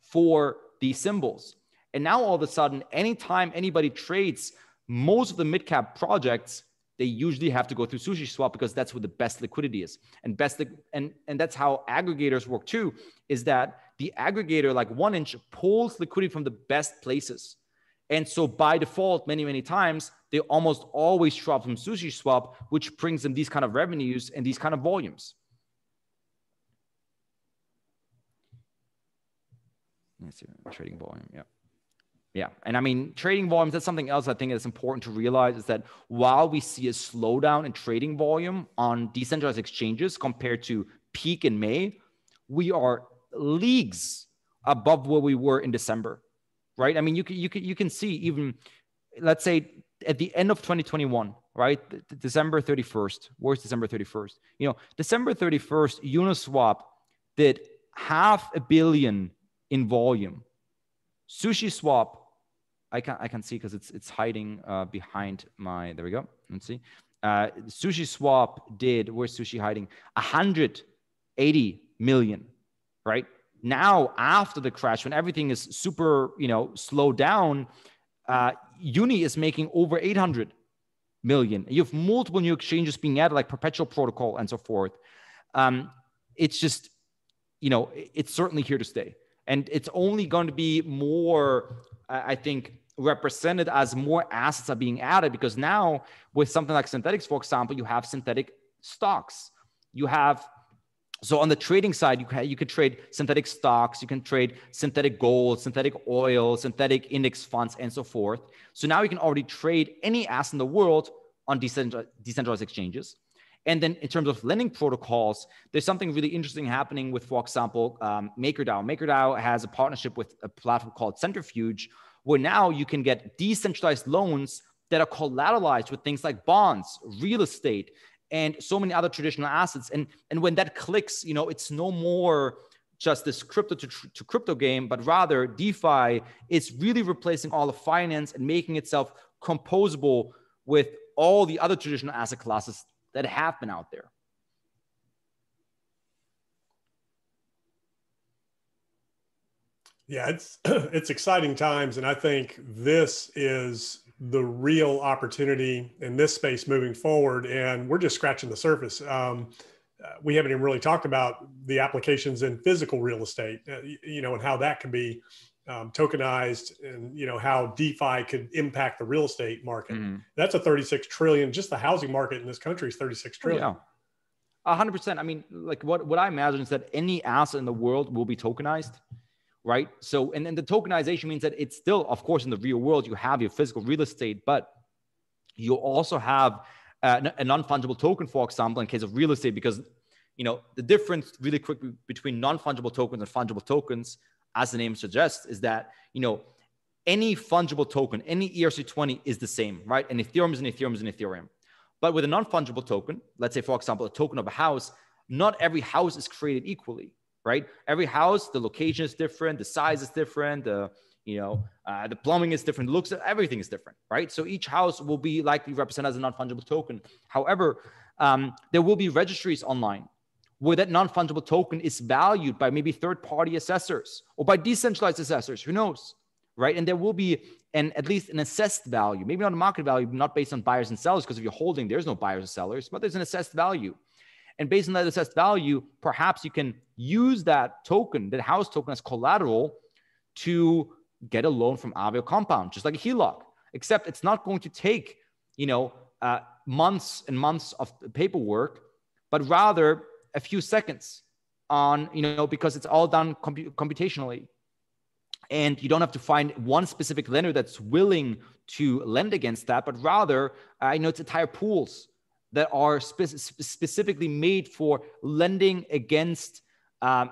for these symbols. And now all of a sudden, anytime anybody trades most of the mid-cap projects, they usually have to go through SushiSwap because that's where the best liquidity is. And best, and, and that's how aggregators work too, is that the aggregator, like OneInch, pulls liquidity from the best places. And so by default, many, many times, they almost always shop from SushiSwap, which brings them these kind of revenues and these kind of volumes. Let's see, trading volume, yeah. Yeah, and I mean, trading volumes, that's something else I think is important to realize, is that while we see a slowdown in trading volume on decentralized exchanges compared to peak in May, we are leagues above where we were in December, right? I mean, you can, you can, you can see even, let's say at the end of twenty twenty-one, right? December thirty-first, where's December thirty-first? You know, December thirty-first, Uniswap did half a billion in volume. SushiSwap, I can I can see because it's it's hiding uh, behind my. There we go. Let's see. Uh, SushiSwap did. Where's Sushi hiding? one hundred eighty million, right? Now after the crash, when everything is super, you know, slowed down, uh, Uni is making over eight hundred million. You have multiple new exchanges being added, like Perpetual Protocol and so forth. Um, it's just, you know, it's certainly here to stay. And it's only going to be more, I think, represented as more assets are being added, because now with something like synthetics, for example, you have synthetic stocks. You have, so on the trading side, you can, you can trade synthetic stocks, you can trade synthetic gold, synthetic oil, synthetic index funds, and so forth. So now you can already trade any asset in the world on decentralized exchanges. And then in terms of lending protocols, there's something really interesting happening with, for example, um, MakerDAO. MakerDAO has a partnership with a platform called Centrifuge, where now you can get decentralized loans that are collateralized with things like bonds, real estate, and so many other traditional assets. And, and when that clicks, you know, it's no more just this crypto to, to crypto game, but rather DeFi is really replacing all of finance and making itself composable with all the other traditional asset classes that have been out there. Yeah, it's it's exciting times, and I think this is the real opportunity in this space moving forward. And we're just scratching the surface. Um, we haven't even really talked about the applications in physical real estate, you know, and how that can be um, tokenized, and you know how DeFi could impact the real estate market. Mm-hmm. That's a thirty-six trillion. Just the housing market in this country is thirty-six trillion. A hundred percent. I mean, like what what I imagine is that any asset in the world will be tokenized, right? So, and then the tokenization means that it's still, of course, in the real world, you have your physical real estate, but you also have a, a non-fungible token, for example, in case of real estate, because you know the difference really quickly between non-fungible tokens and fungible tokens, as the name suggests, is that, you know, any fungible token, any E R C twenty is the same, right? And Ethereum is an Ethereum is an Ethereum. But with a non-fungible token, let's say, for example, a token of a house, not every house is created equally, right? Every house, the location is different, the size is different, the, you know, uh, the plumbing is different, looks, everything is different, right? So each house will be likely represented as a non-fungible token. However, um, there will be registries online where that non-fungible token is valued by maybe third-party assessors or by decentralized assessors, who knows, right? And there will be an at least an assessed value, maybe not a market value, not based on buyers and sellers, because if you're holding, there's no buyers and sellers, but there's an assessed value. And based on that assessed value, perhaps you can use that token, that house token, as collateral to get a loan from Aave or Compound, just like a HELOC, except it's not going to take, you know, uh, months and months of paperwork, but rather a few seconds on, you know, because it's all done comp- computationally. And you don't have to find one specific lender that's willing to lend against that, but rather, I uh, you know, it's entire pools that are spe- specifically made for lending against, um,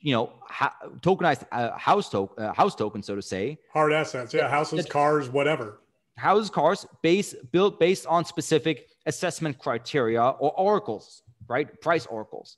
you know, ha- tokenized uh, house, to- uh, house tokens, so to say. Hard assets, yeah, houses, that, cars, whatever. Houses, cars, base, built based on specific assessment criteria or oracles, right? Price oracles.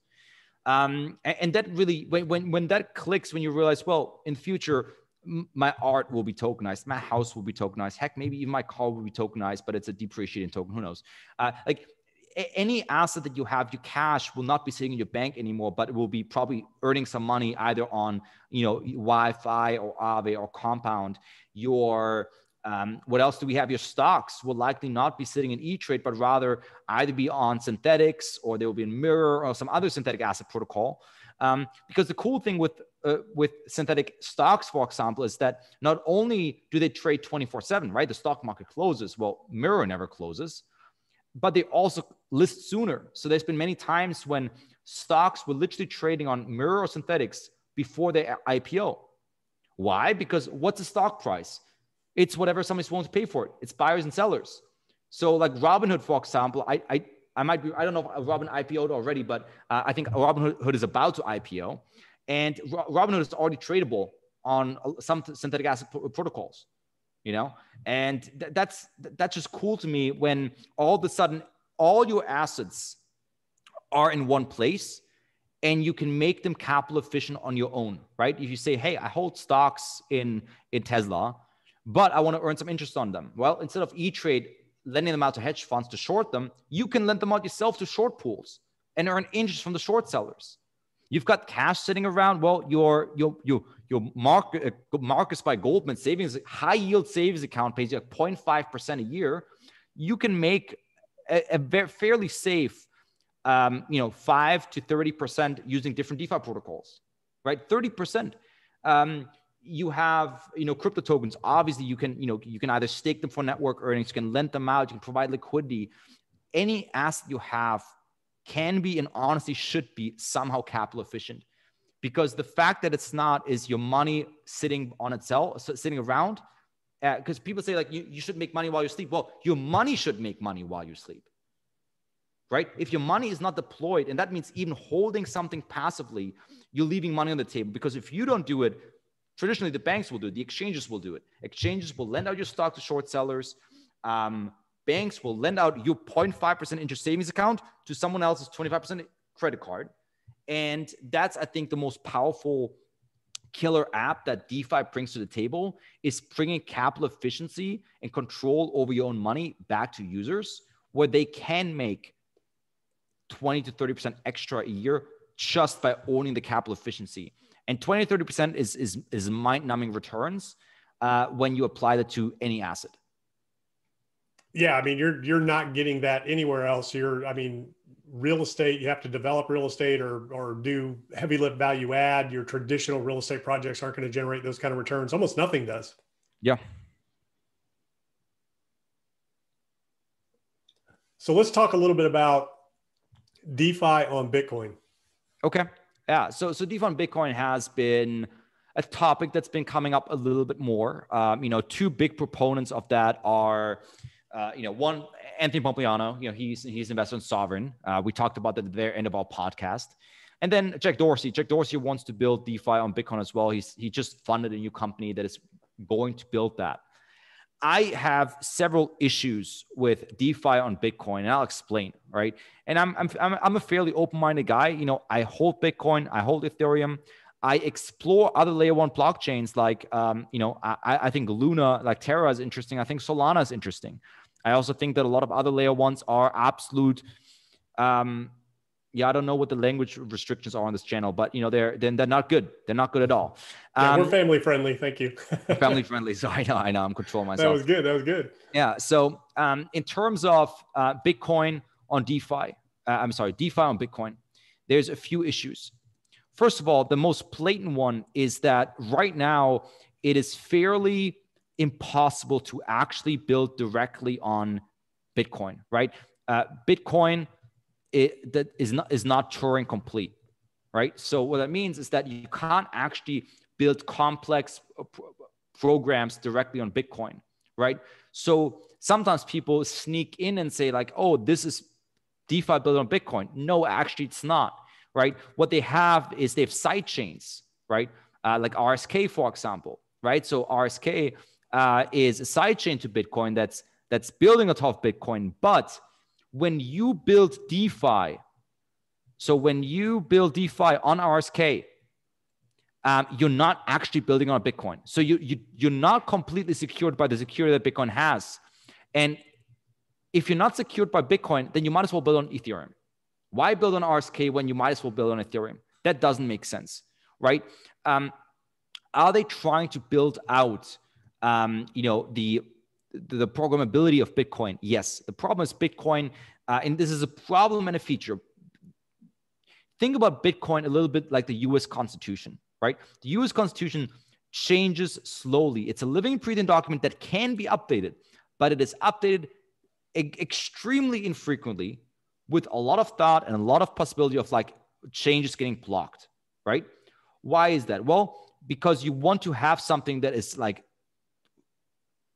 Um, and, and that really, when, when, when that clicks, when you realize, well, in the future, m- my art will be tokenized, my house will be tokenized, heck, maybe even my car will be tokenized, but it's a depreciating token, who knows? Uh, like a- any asset that you have, your cash will not be sitting in your bank anymore, but it will be probably earning some money either on, you know, Wi-Fi or Aave or Compound. Your Um, what else do we have? Your stocks will likely not be sitting in E-Trade, but rather either be on synthetics, or they will be in Mirror or some other synthetic asset protocol. Um, because the cool thing with uh, with synthetic stocks, for example, is that not only do they trade twenty-four seven, right? The stock market closes. Well, Mirror never closes, but they also list sooner. So there's been many times when stocks were literally trading on Mirror or synthetics before they I P O. Why? Because what's the stock price? It's whatever somebody's willing to pay for it. It's buyers and sellers. So like Robinhood, for example, I I, I might be, I don't know if Robin I P O'd already, but uh, I think Robinhood is about to I P O. And Robinhood is already tradable on some synthetic asset protocols, you know? And th that's, that's just cool to me when all of a sudden all your assets are in one place and you can make them capital efficient on your own, right? If you say, hey, I hold stocks in, in Tesla, but I want to earn some interest on them. Well, instead of E-Trade lending them out to hedge funds to short them, you can lend them out yourself to short pools and earn interest from the short sellers. You've got cash sitting around. Well, your, your, your, your Mark, uh, Marcus by Goldman savings, high yield savings account pays you like zero point five percent a year. You can make a, a very, fairly safe Um, you know, five to thirty percent using different DeFi protocols, right? thirty percent. Um, you have, you know, crypto tokens. Obviously, you can, you know, you can either stake them for network earnings, you can lend them out, you can provide liquidity. Any asset you have can be and honestly should be somehow capital efficient, because the fact that it's not is your money sitting on itself, sitting around. Because uh, people say like, you, you should make money while you sleep. Well, your money should make money while you sleep. Right? If your money is not deployed, and that means even holding something passively, you're leaving money on the table. Because if you don't do it, traditionally the banks will do it, the exchanges will do it. Exchanges will lend out your stock to short sellers. Um, banks will lend out your zero point five percent interest savings account to someone else's twenty-five percent credit card. And that's, I think, the most powerful killer app that DeFi brings to the table, is bringing capital efficiency and control over your own money back to users, where they can make twenty to thirty percent extra a year just by owning the capital efficiency. And twenty to thirty percent is, is, is mind-numbing returns uh, when you apply that to any asset. Yeah, I mean, you're, you're not getting that anywhere else. You're, I mean, real estate, you have to develop real estate or, or do heavy lift value add. Your traditional real estate projects aren't going to generate those kind of returns. Almost nothing does. Yeah. So let's talk a little bit about DeFi on Bitcoin. Okay. Yeah. So, so DeFi on Bitcoin has been a topic that's been coming up a little bit more. Um, you know, two big proponents of that are, uh, you know, one, Anthony Pompliano, you know, he's, he's an investor in Sovereign. Uh, we talked about that at the very end of our podcast. And then Jack Dorsey, Jack Dorsey wants to build DeFi on Bitcoin as well. He's, he just funded a new company that is going to build that. I have several issues with DeFi on Bitcoin, and I'll explain, right? And I'm, I'm, I'm a fairly open-minded guy. You know, I hold Bitcoin, I hold Ethereum. I explore other layer one blockchains like, um, you know, I, I think Luna, like Terra is interesting. I think Solana is interesting. I also think that a lot of other layer ones are absolute, um, yeah, I don't know what the language restrictions are on this channel, but you know, they're then they're not good. They're not good at all. Um, yeah, we're family friendly. Thank you. Family friendly. So I know, I know, I'm controlling myself. That was good. That was good. Yeah. So um, in terms of uh, Bitcoin on DeFi, uh, I'm sorry, DeFi on Bitcoin, there's a few issues. First of all, the most blatant one is that right now it is fairly impossible to actually build directly on Bitcoin. Right? Uh, Bitcoin. It, that is not is not Turing complete, right? So what that means is that you can't actually build complex pro programs directly on Bitcoin, right? So sometimes people sneak in and say like, oh, this is DeFi built on Bitcoin. No, actually it's not, right? What they have is they have side chains, right? Uh, like R S K, for example, right? So R S K uh, is a side chain to Bitcoin that's that's building on top of Bitcoin, but when you build DeFi, so when you build DeFi on R S K, um, you're not actually building on Bitcoin. So you, you, you're not completely secured by the security that Bitcoin has. And if you're not secured by Bitcoin, then you might as well build on Ethereum. Why build on R S K when you might as well build on Ethereum? That doesn't make sense, right? Um, are they trying to build out um, you know, the the programmability of Bitcoin. Yes, the problem is Bitcoin, uh, and this is a problem and a feature. Think about Bitcoin a little bit like the U S Constitution, right? The U S Constitution changes slowly. It's a living, breathing document that can be updated, but it is updated e- extremely infrequently with a lot of thought and a lot of possibility of like changes getting blocked, right? Why is that? Well, because you want to have something that is like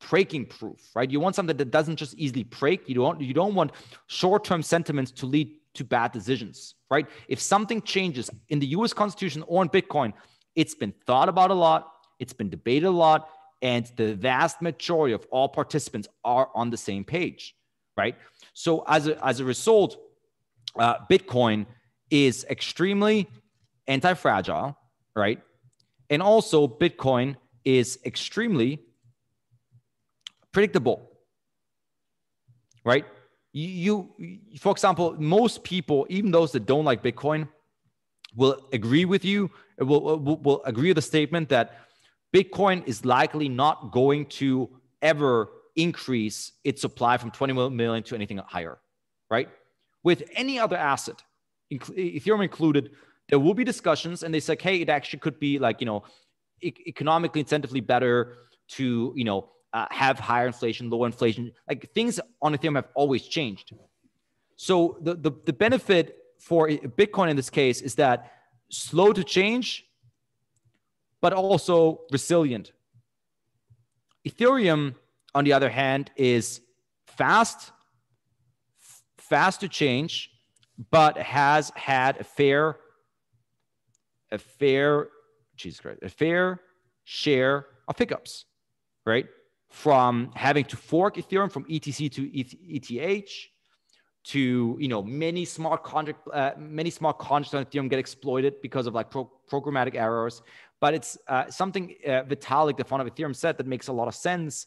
breaking proof, right? You want something that doesn't just easily break. You don't, you don't want short-term sentiments to lead to bad decisions, right? If something changes in the U S Constitution or in Bitcoin, it's been thought about a lot, it's been debated a lot, and the vast majority of all participants are on the same page, right? So as a, as a result, uh, Bitcoin is extremely anti-fragile, right? And also Bitcoin is extremely predictable, right? You, you, for example, most people, even those that don't like Bitcoin, will agree with you, will, will, will agree with the statement that Bitcoin is likely not going to ever increase its supply from twenty million to anything higher, right? With any other asset, Ethereum included, there will be discussions and they say, hey, it actually could be like, you know, e- economically incentively better to, you know, uh, have higher inflation, lower inflation, like things on Ethereum have always changed. So the, the, the benefit for Bitcoin in this case is that slow to change, but also resilient. Ethereum, on the other hand, is fast, f- fast to change, but has had a fair a fair, Jesus Christ, a fair share of hiccups, right? From having to fork Ethereum from E T C to E T H, to, you know, many smart contract, uh, many smart contracts on Ethereum get exploited because of like pro- programmatic errors. But it's uh, something uh, Vitalik, the founder of Ethereum, said that makes a lot of sense.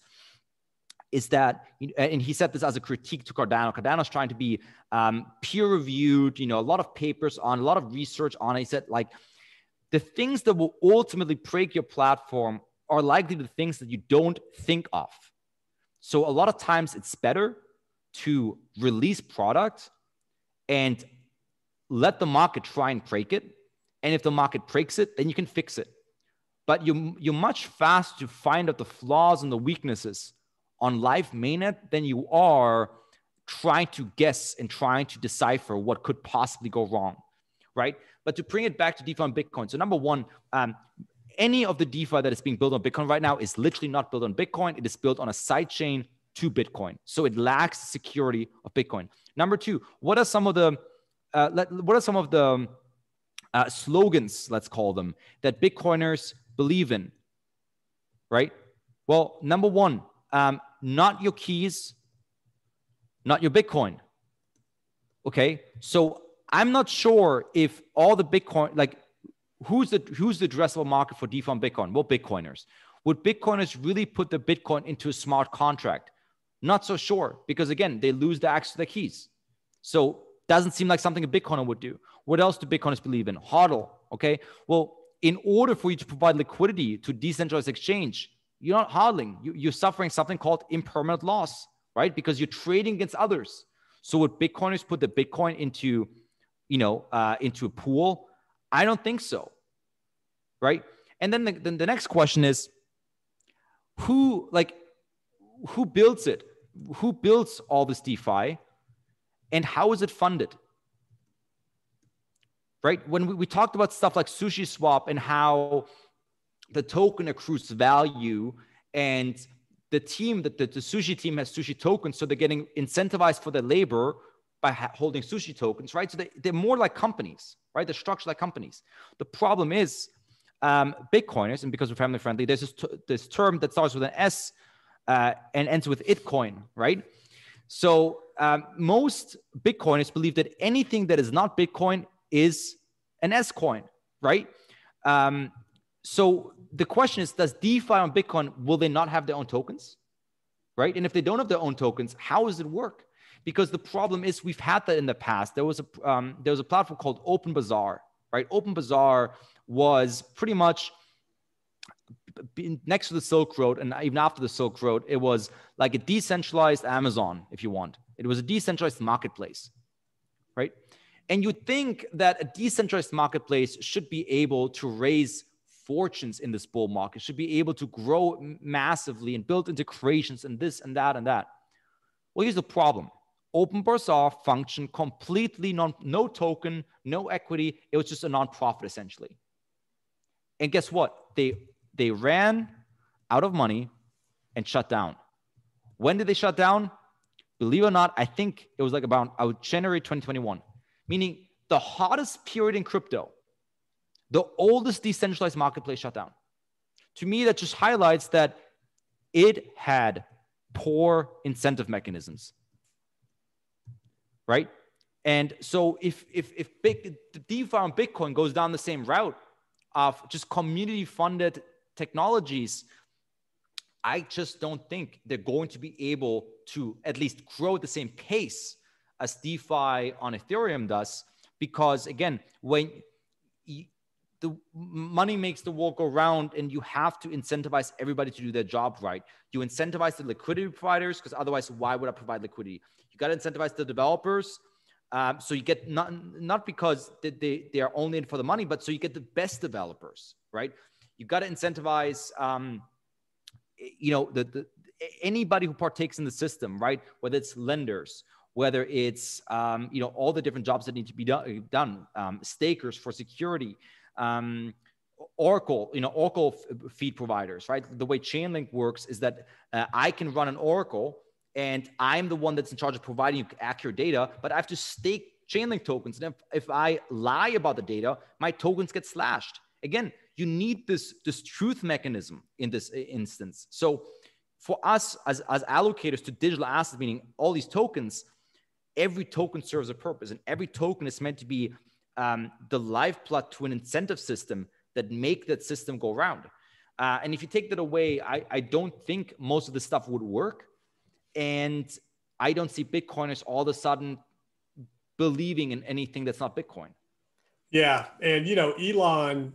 Is that, and he said this as a critique to Cardano. Cardano's trying to be um, peer-reviewed, you know, a lot of papers on, a lot of research on. He said like, the things that will ultimately break your platform are likely the things that you don't think of. So a lot of times it's better to release product and let the market try and break it. And if the market breaks it, then you can fix it. But you, you're much faster to find out the flaws and the weaknesses on live mainnet than you are trying to guess and trying to decipher what could possibly go wrong, right? But to bring it back to DeFi and Bitcoin. So number one, um, any of the DeFi that is being built on Bitcoin right now is literally not built on Bitcoin. It is built on a sidechain to Bitcoin. So it lacks the security of Bitcoin. Number two, what are some of the, uh, let, what are some of the uh, slogans, let's call them, that Bitcoiners believe in, right? Well, number one, um, not your keys, not your Bitcoin. Okay, so I'm not sure if all the Bitcoin, like who's the who's the addressable market for DeFi and Bitcoin? Well, Bitcoiners. Would Bitcoiners really put their Bitcoin into a smart contract? Not so sure, because again, they lose the access to their keys. So doesn't seem like something a Bitcoiner would do. What else do Bitcoiners believe in? HODL, okay? Well, in order for you to provide liquidity to decentralized exchange, you're not hodling. You, you're suffering something called impermanent loss, right? Because you're trading against others. So would Bitcoiners put the Bitcoin into, you know, uh, into a pool? I don't think so, right? And then the, then the next question is, who, like, who builds it? Who builds all this DeFi? And how is it funded, right? When we, we talked about stuff like SushiSwap and how the token accrues value, and the team, that the, the sushi team has sushi tokens, so they're getting incentivized for their labor by ha- holding sushi tokens, right? So they, they're more like companies, right? They're structured like companies. The problem is um, Bitcoiners, and because we're family friendly, there's this, t- this term that starts with an S uh, and ends with itcoin, right? So um, most Bitcoiners believe that anything that is not Bitcoin is an S coin, right? Um, so the question is, does DeFi on Bitcoin, will they not have their own tokens, right? And if they don't have their own tokens, how does it work? Because the problem is, we've had that in the past. There was a um, there was a platform called OpenBazaar, right? OpenBazaar was pretty much next to the Silk Road, and even after the Silk Road, it was like a decentralized Amazon, if you want. It was a decentralized marketplace, right? And you'd think that a decentralized marketplace should be able to raise fortunes in this bull market, should be able to grow massively and build integrations and this and that and that. Well, here's the problem. OpenBazaar functioned completely non, no token, no equity. It was just a nonprofit essentially. And guess what? They, they ran out of money and shut down. When did they shut down? Believe it or not, I think it was like about January twenty twenty-one, meaning the hottest period in crypto, the oldest decentralized marketplace shut down. To me, that just highlights that it had poor incentive mechanisms, right? And so if, if, if big, the DeFi on Bitcoin goes down the same route of just community-funded technologies, I just don't think they're going to be able to at least grow at the same pace as DeFi on Ethereum does, because again, when you, the money makes the world go round, and you have to incentivize everybody to do their job right. You incentivize the liquidity providers, because otherwise, why would I provide liquidity? You got to incentivize the developers. Um, so you get not, not because they, they, they are only in for the money, but so you get the best developers, right? You got to incentivize, um, you know, the, the, anybody who partakes in the system, right? Whether it's lenders, whether it's, um, you know, all the different jobs that need to be do done, um, stakers for security, um, Oracle, you know, Oracle feed providers, right? The way Chainlink works is that uh, I can run an Oracle, and I'm the one that's in charge of providing you accurate data, but I have to stake Chainlink tokens. And if, if I lie about the data, my tokens get slashed. Again, you need this, this truth mechanism in this instance. So for us as, as allocators to digital assets, meaning all these tokens, every token serves a purpose, and every token is meant to be um, the lifeblood to an incentive system that make that system go round. Uh, and if you take that away, I, I don't think most of this stuff would work. And I don't see Bitcoiners all of a sudden believing in anything that's not Bitcoin. Yeah. And, you know, Elon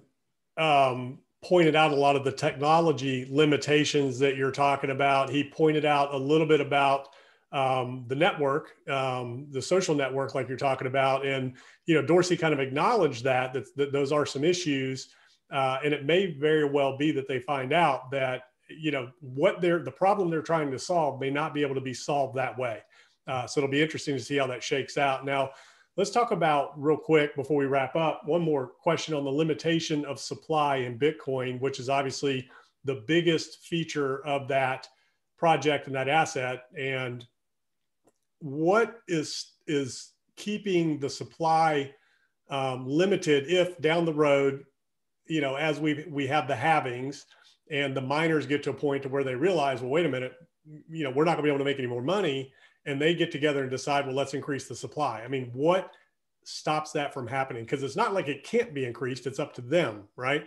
um, pointed out a lot of the technology limitations that you're talking about. He pointed out a little bit about um, the network, um, the social network, like you're talking about. And, you know, Dorsey kind of acknowledged that, that, that those are some issues. Uh, and it may very well be that they find out that, you know, what they're, the problem they're trying to solve may not be able to be solved that way. Uh, so it'll be interesting to see how that shakes out. Now, let's talk about real quick before we wrap up, one more question on the limitation of supply in Bitcoin, which is obviously the biggest feature of that project and that asset. And what is, is keeping the supply um, limited if down the road, you know, as we, we have the halvings, and the miners get to a point to where they realize, well, wait a minute, you know, we're not gonna be able to make any more money. And they get together and decide, well, let's increase the supply. I mean, what stops that from happening? Because it's not like it can't be increased. It's up to them, right?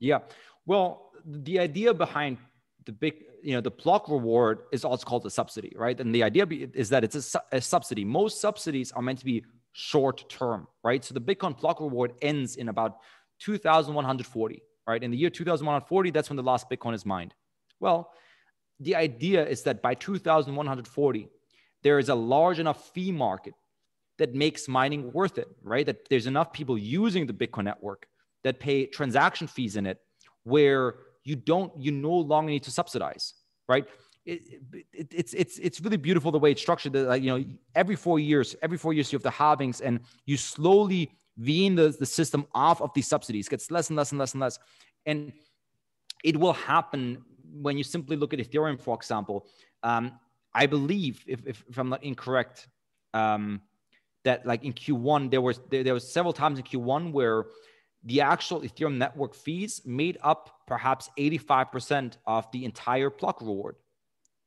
Yeah. Well, the idea behind the big, you know, the block reward is also called a subsidy, right? And the idea is that it's a, su a subsidy. Most subsidies are meant to be short term, right? So the Bitcoin block reward ends in about two thousand one hundred forty. Right? In the year two thousand one hundred forty, that's when the last Bitcoin is mined. Well, the idea is that by two thousand one hundred forty, there is a large enough fee market that makes mining worth it, right? That there's enough people using the Bitcoin network that pay transaction fees in it where you don't, you no longer need to subsidize, right? It, it, it's, it's, it's really beautiful the way it's structured. That, like, you know, every four years, every four years you have the halvings, and you slowly wean the, the system off of these subsidies. Gets less and less and less and less. And it will happen when you simply look at Ethereum, for example. Um, I believe, if, if, if I'm not incorrect, um, that like in Q one, there was, there, there was several times in Q one where the actual Ethereum network fees made up perhaps eighty-five percent of the entire block reward,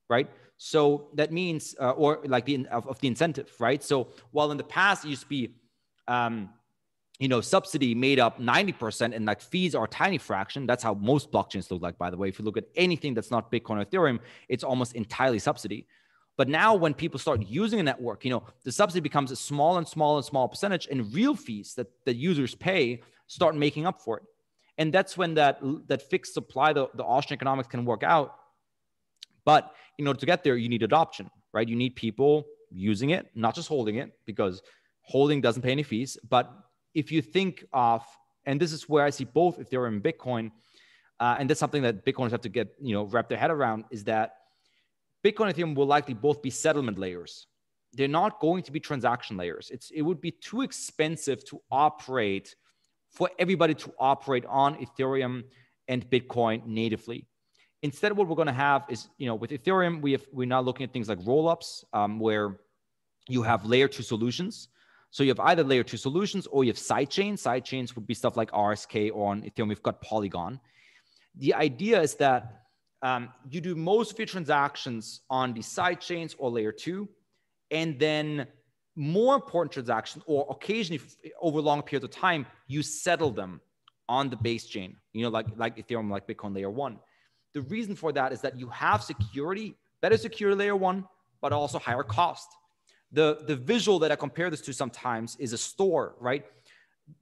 right? So that means, uh, or like the, of, of the incentive, right? So while in the past it used to be, um, you know, subsidy made up ninety percent and like fees are a tiny fraction. That's how most blockchains look like, by the way. If you look at anything that's not Bitcoin or Ethereum, it's almost entirely subsidy. But now when people start using a network, you know, the subsidy becomes a small and small and small percentage, and real fees that the users pay start making up for it. And that's when that, that fixed supply, the, the Austrian economics can work out. But in order to get there, you need adoption, right? You need people using it, not just holding it, because holding doesn't pay any fees. But if you think of, and this is where I see both Ethereum and Bitcoin, uh, and that's something that Bitcoiners have to get, you know, wrap their head around, is that Bitcoin and Ethereum will likely both be settlement layers. They're not going to be transaction layers. It's, it would be too expensive to operate for everybody to operate on Ethereum and Bitcoin natively. Instead, what we're going to have is, you know, with Ethereum, we have, we're now looking at things like rollups, um, where you have layer two solutions. So you have either layer two solutions or you have sidechains. Sidechains would be stuff like R S K, or on Ethereum, we've got Polygon. The idea is that um, you do most of your transactions on the sidechains or layer two, and then more important transactions, or occasionally over long periods of time, you settle them on the base chain, you know, like, like Ethereum, like Bitcoin layer one. The reason for that is that you have security, better security layer one, but also higher cost. The, the visual that I compare this to sometimes is a store, right?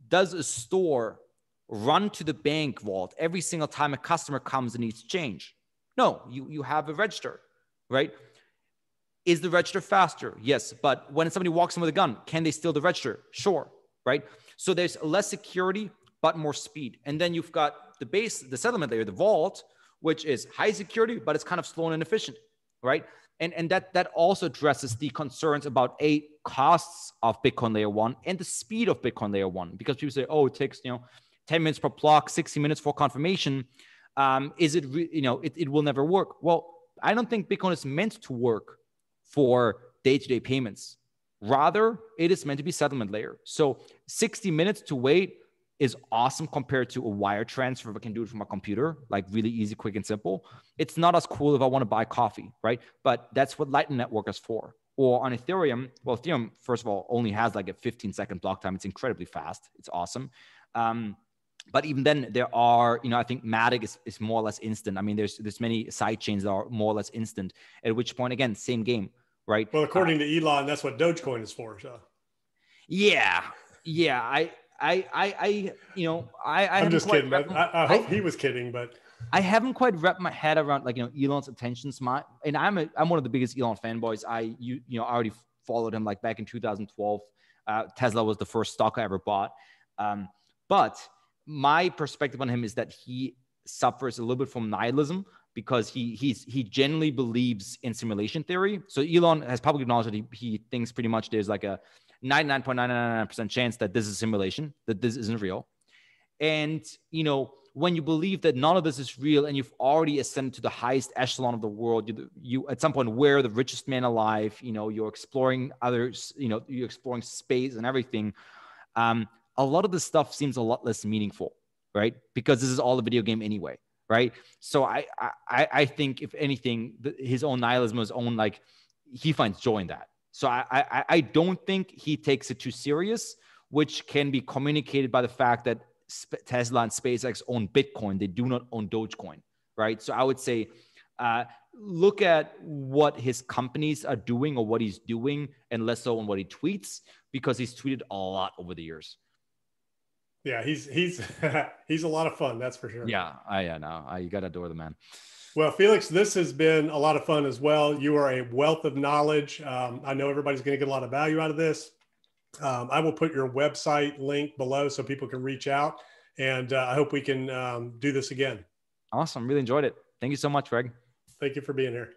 Does a store run to the bank vault every single time a customer comes and needs change? No, you, you have a register, right? Is the register faster? Yes, but when somebody walks in with a gun, can they steal the register? Sure, right? So there's less security, but more speed. And then you've got the base, the settlement layer, the vault, which is high security, but it's kind of slow and inefficient, right? And, and that, that also addresses the concerns about A, costs of Bitcoin layer one and the speed of Bitcoin layer one, because people say, oh, it takes, you know, ten minutes per block, sixty minutes for confirmation. Um, is it, re you know, it, it will never work. Well, I don't think Bitcoin is meant to work for day-to-day payments. Rather, it is meant to be settlement layer. So sixty minutes to wait is awesome compared to a wire transfer. If I can do it from a computer, like really easy, quick, and simple. It's not as cool if I want to buy coffee, right? But that's what Lightning Network is for. Or on Ethereum, well, Ethereum, first of all, only has like a fifteen second block time. It's incredibly fast. It's awesome. Um, but even then there are, you know, I think Matic is, is more or less instant. I mean, there's, there's many side chains that are more or less instant, at which point, again, same game, right? Well, according uh, to Elon, that's what Dogecoin is for. So. Yeah. Yeah. I, I, I, I, you know, I, I I'm just kidding. My, I, I hope I, he was kidding, but I haven't quite wrapped my head around, like, you know, Elon's attention span. And I'm, a, I'm one of the biggest Elon fanboys. I, you, you know, I already followed him like back in two thousand twelve. Uh, Tesla was the first stock I ever bought. Um, but my perspective on him is that he suffers a little bit from nihilism, because he, he's, he generally believes in simulation theory. So Elon has publicly acknowledged that he, he thinks pretty much there's like a ninety-nine point nine nine nine percent chance that this is simulation, that this isn't real. And, you know, when you believe that none of this is real and you've already ascended to the highest echelon of the world, you, you at some point were the richest man alive, you know, you're exploring others, you know, you're exploring space and everything. Um, a lot of this stuff seems a lot less meaningful, right? Because this is all a video game anyway, right? So I, I, I think if anything, his own nihilism, his own, like, he finds joy in that. So I, I, I don't think he takes it too serious, which can be communicated by the fact that Tesla and SpaceX own Bitcoin. They do not own Dogecoin, right? So I would say, uh, look at what his companies are doing or what he's doing, and less so on what he tweets, because he's tweeted a lot over the years. Yeah, he's he's he's a lot of fun, that's for sure. Yeah, I uh, know. I, you got to adore the man. Well, Felix, this has been a lot of fun as well. You are a wealth of knowledge. Um, I know everybody's going to get a lot of value out of this. Um, I will put your website link below so people can reach out. And uh, I hope we can um, do this again. Awesome. Really enjoyed it. Thank you so much, Greg. Thank you for being here.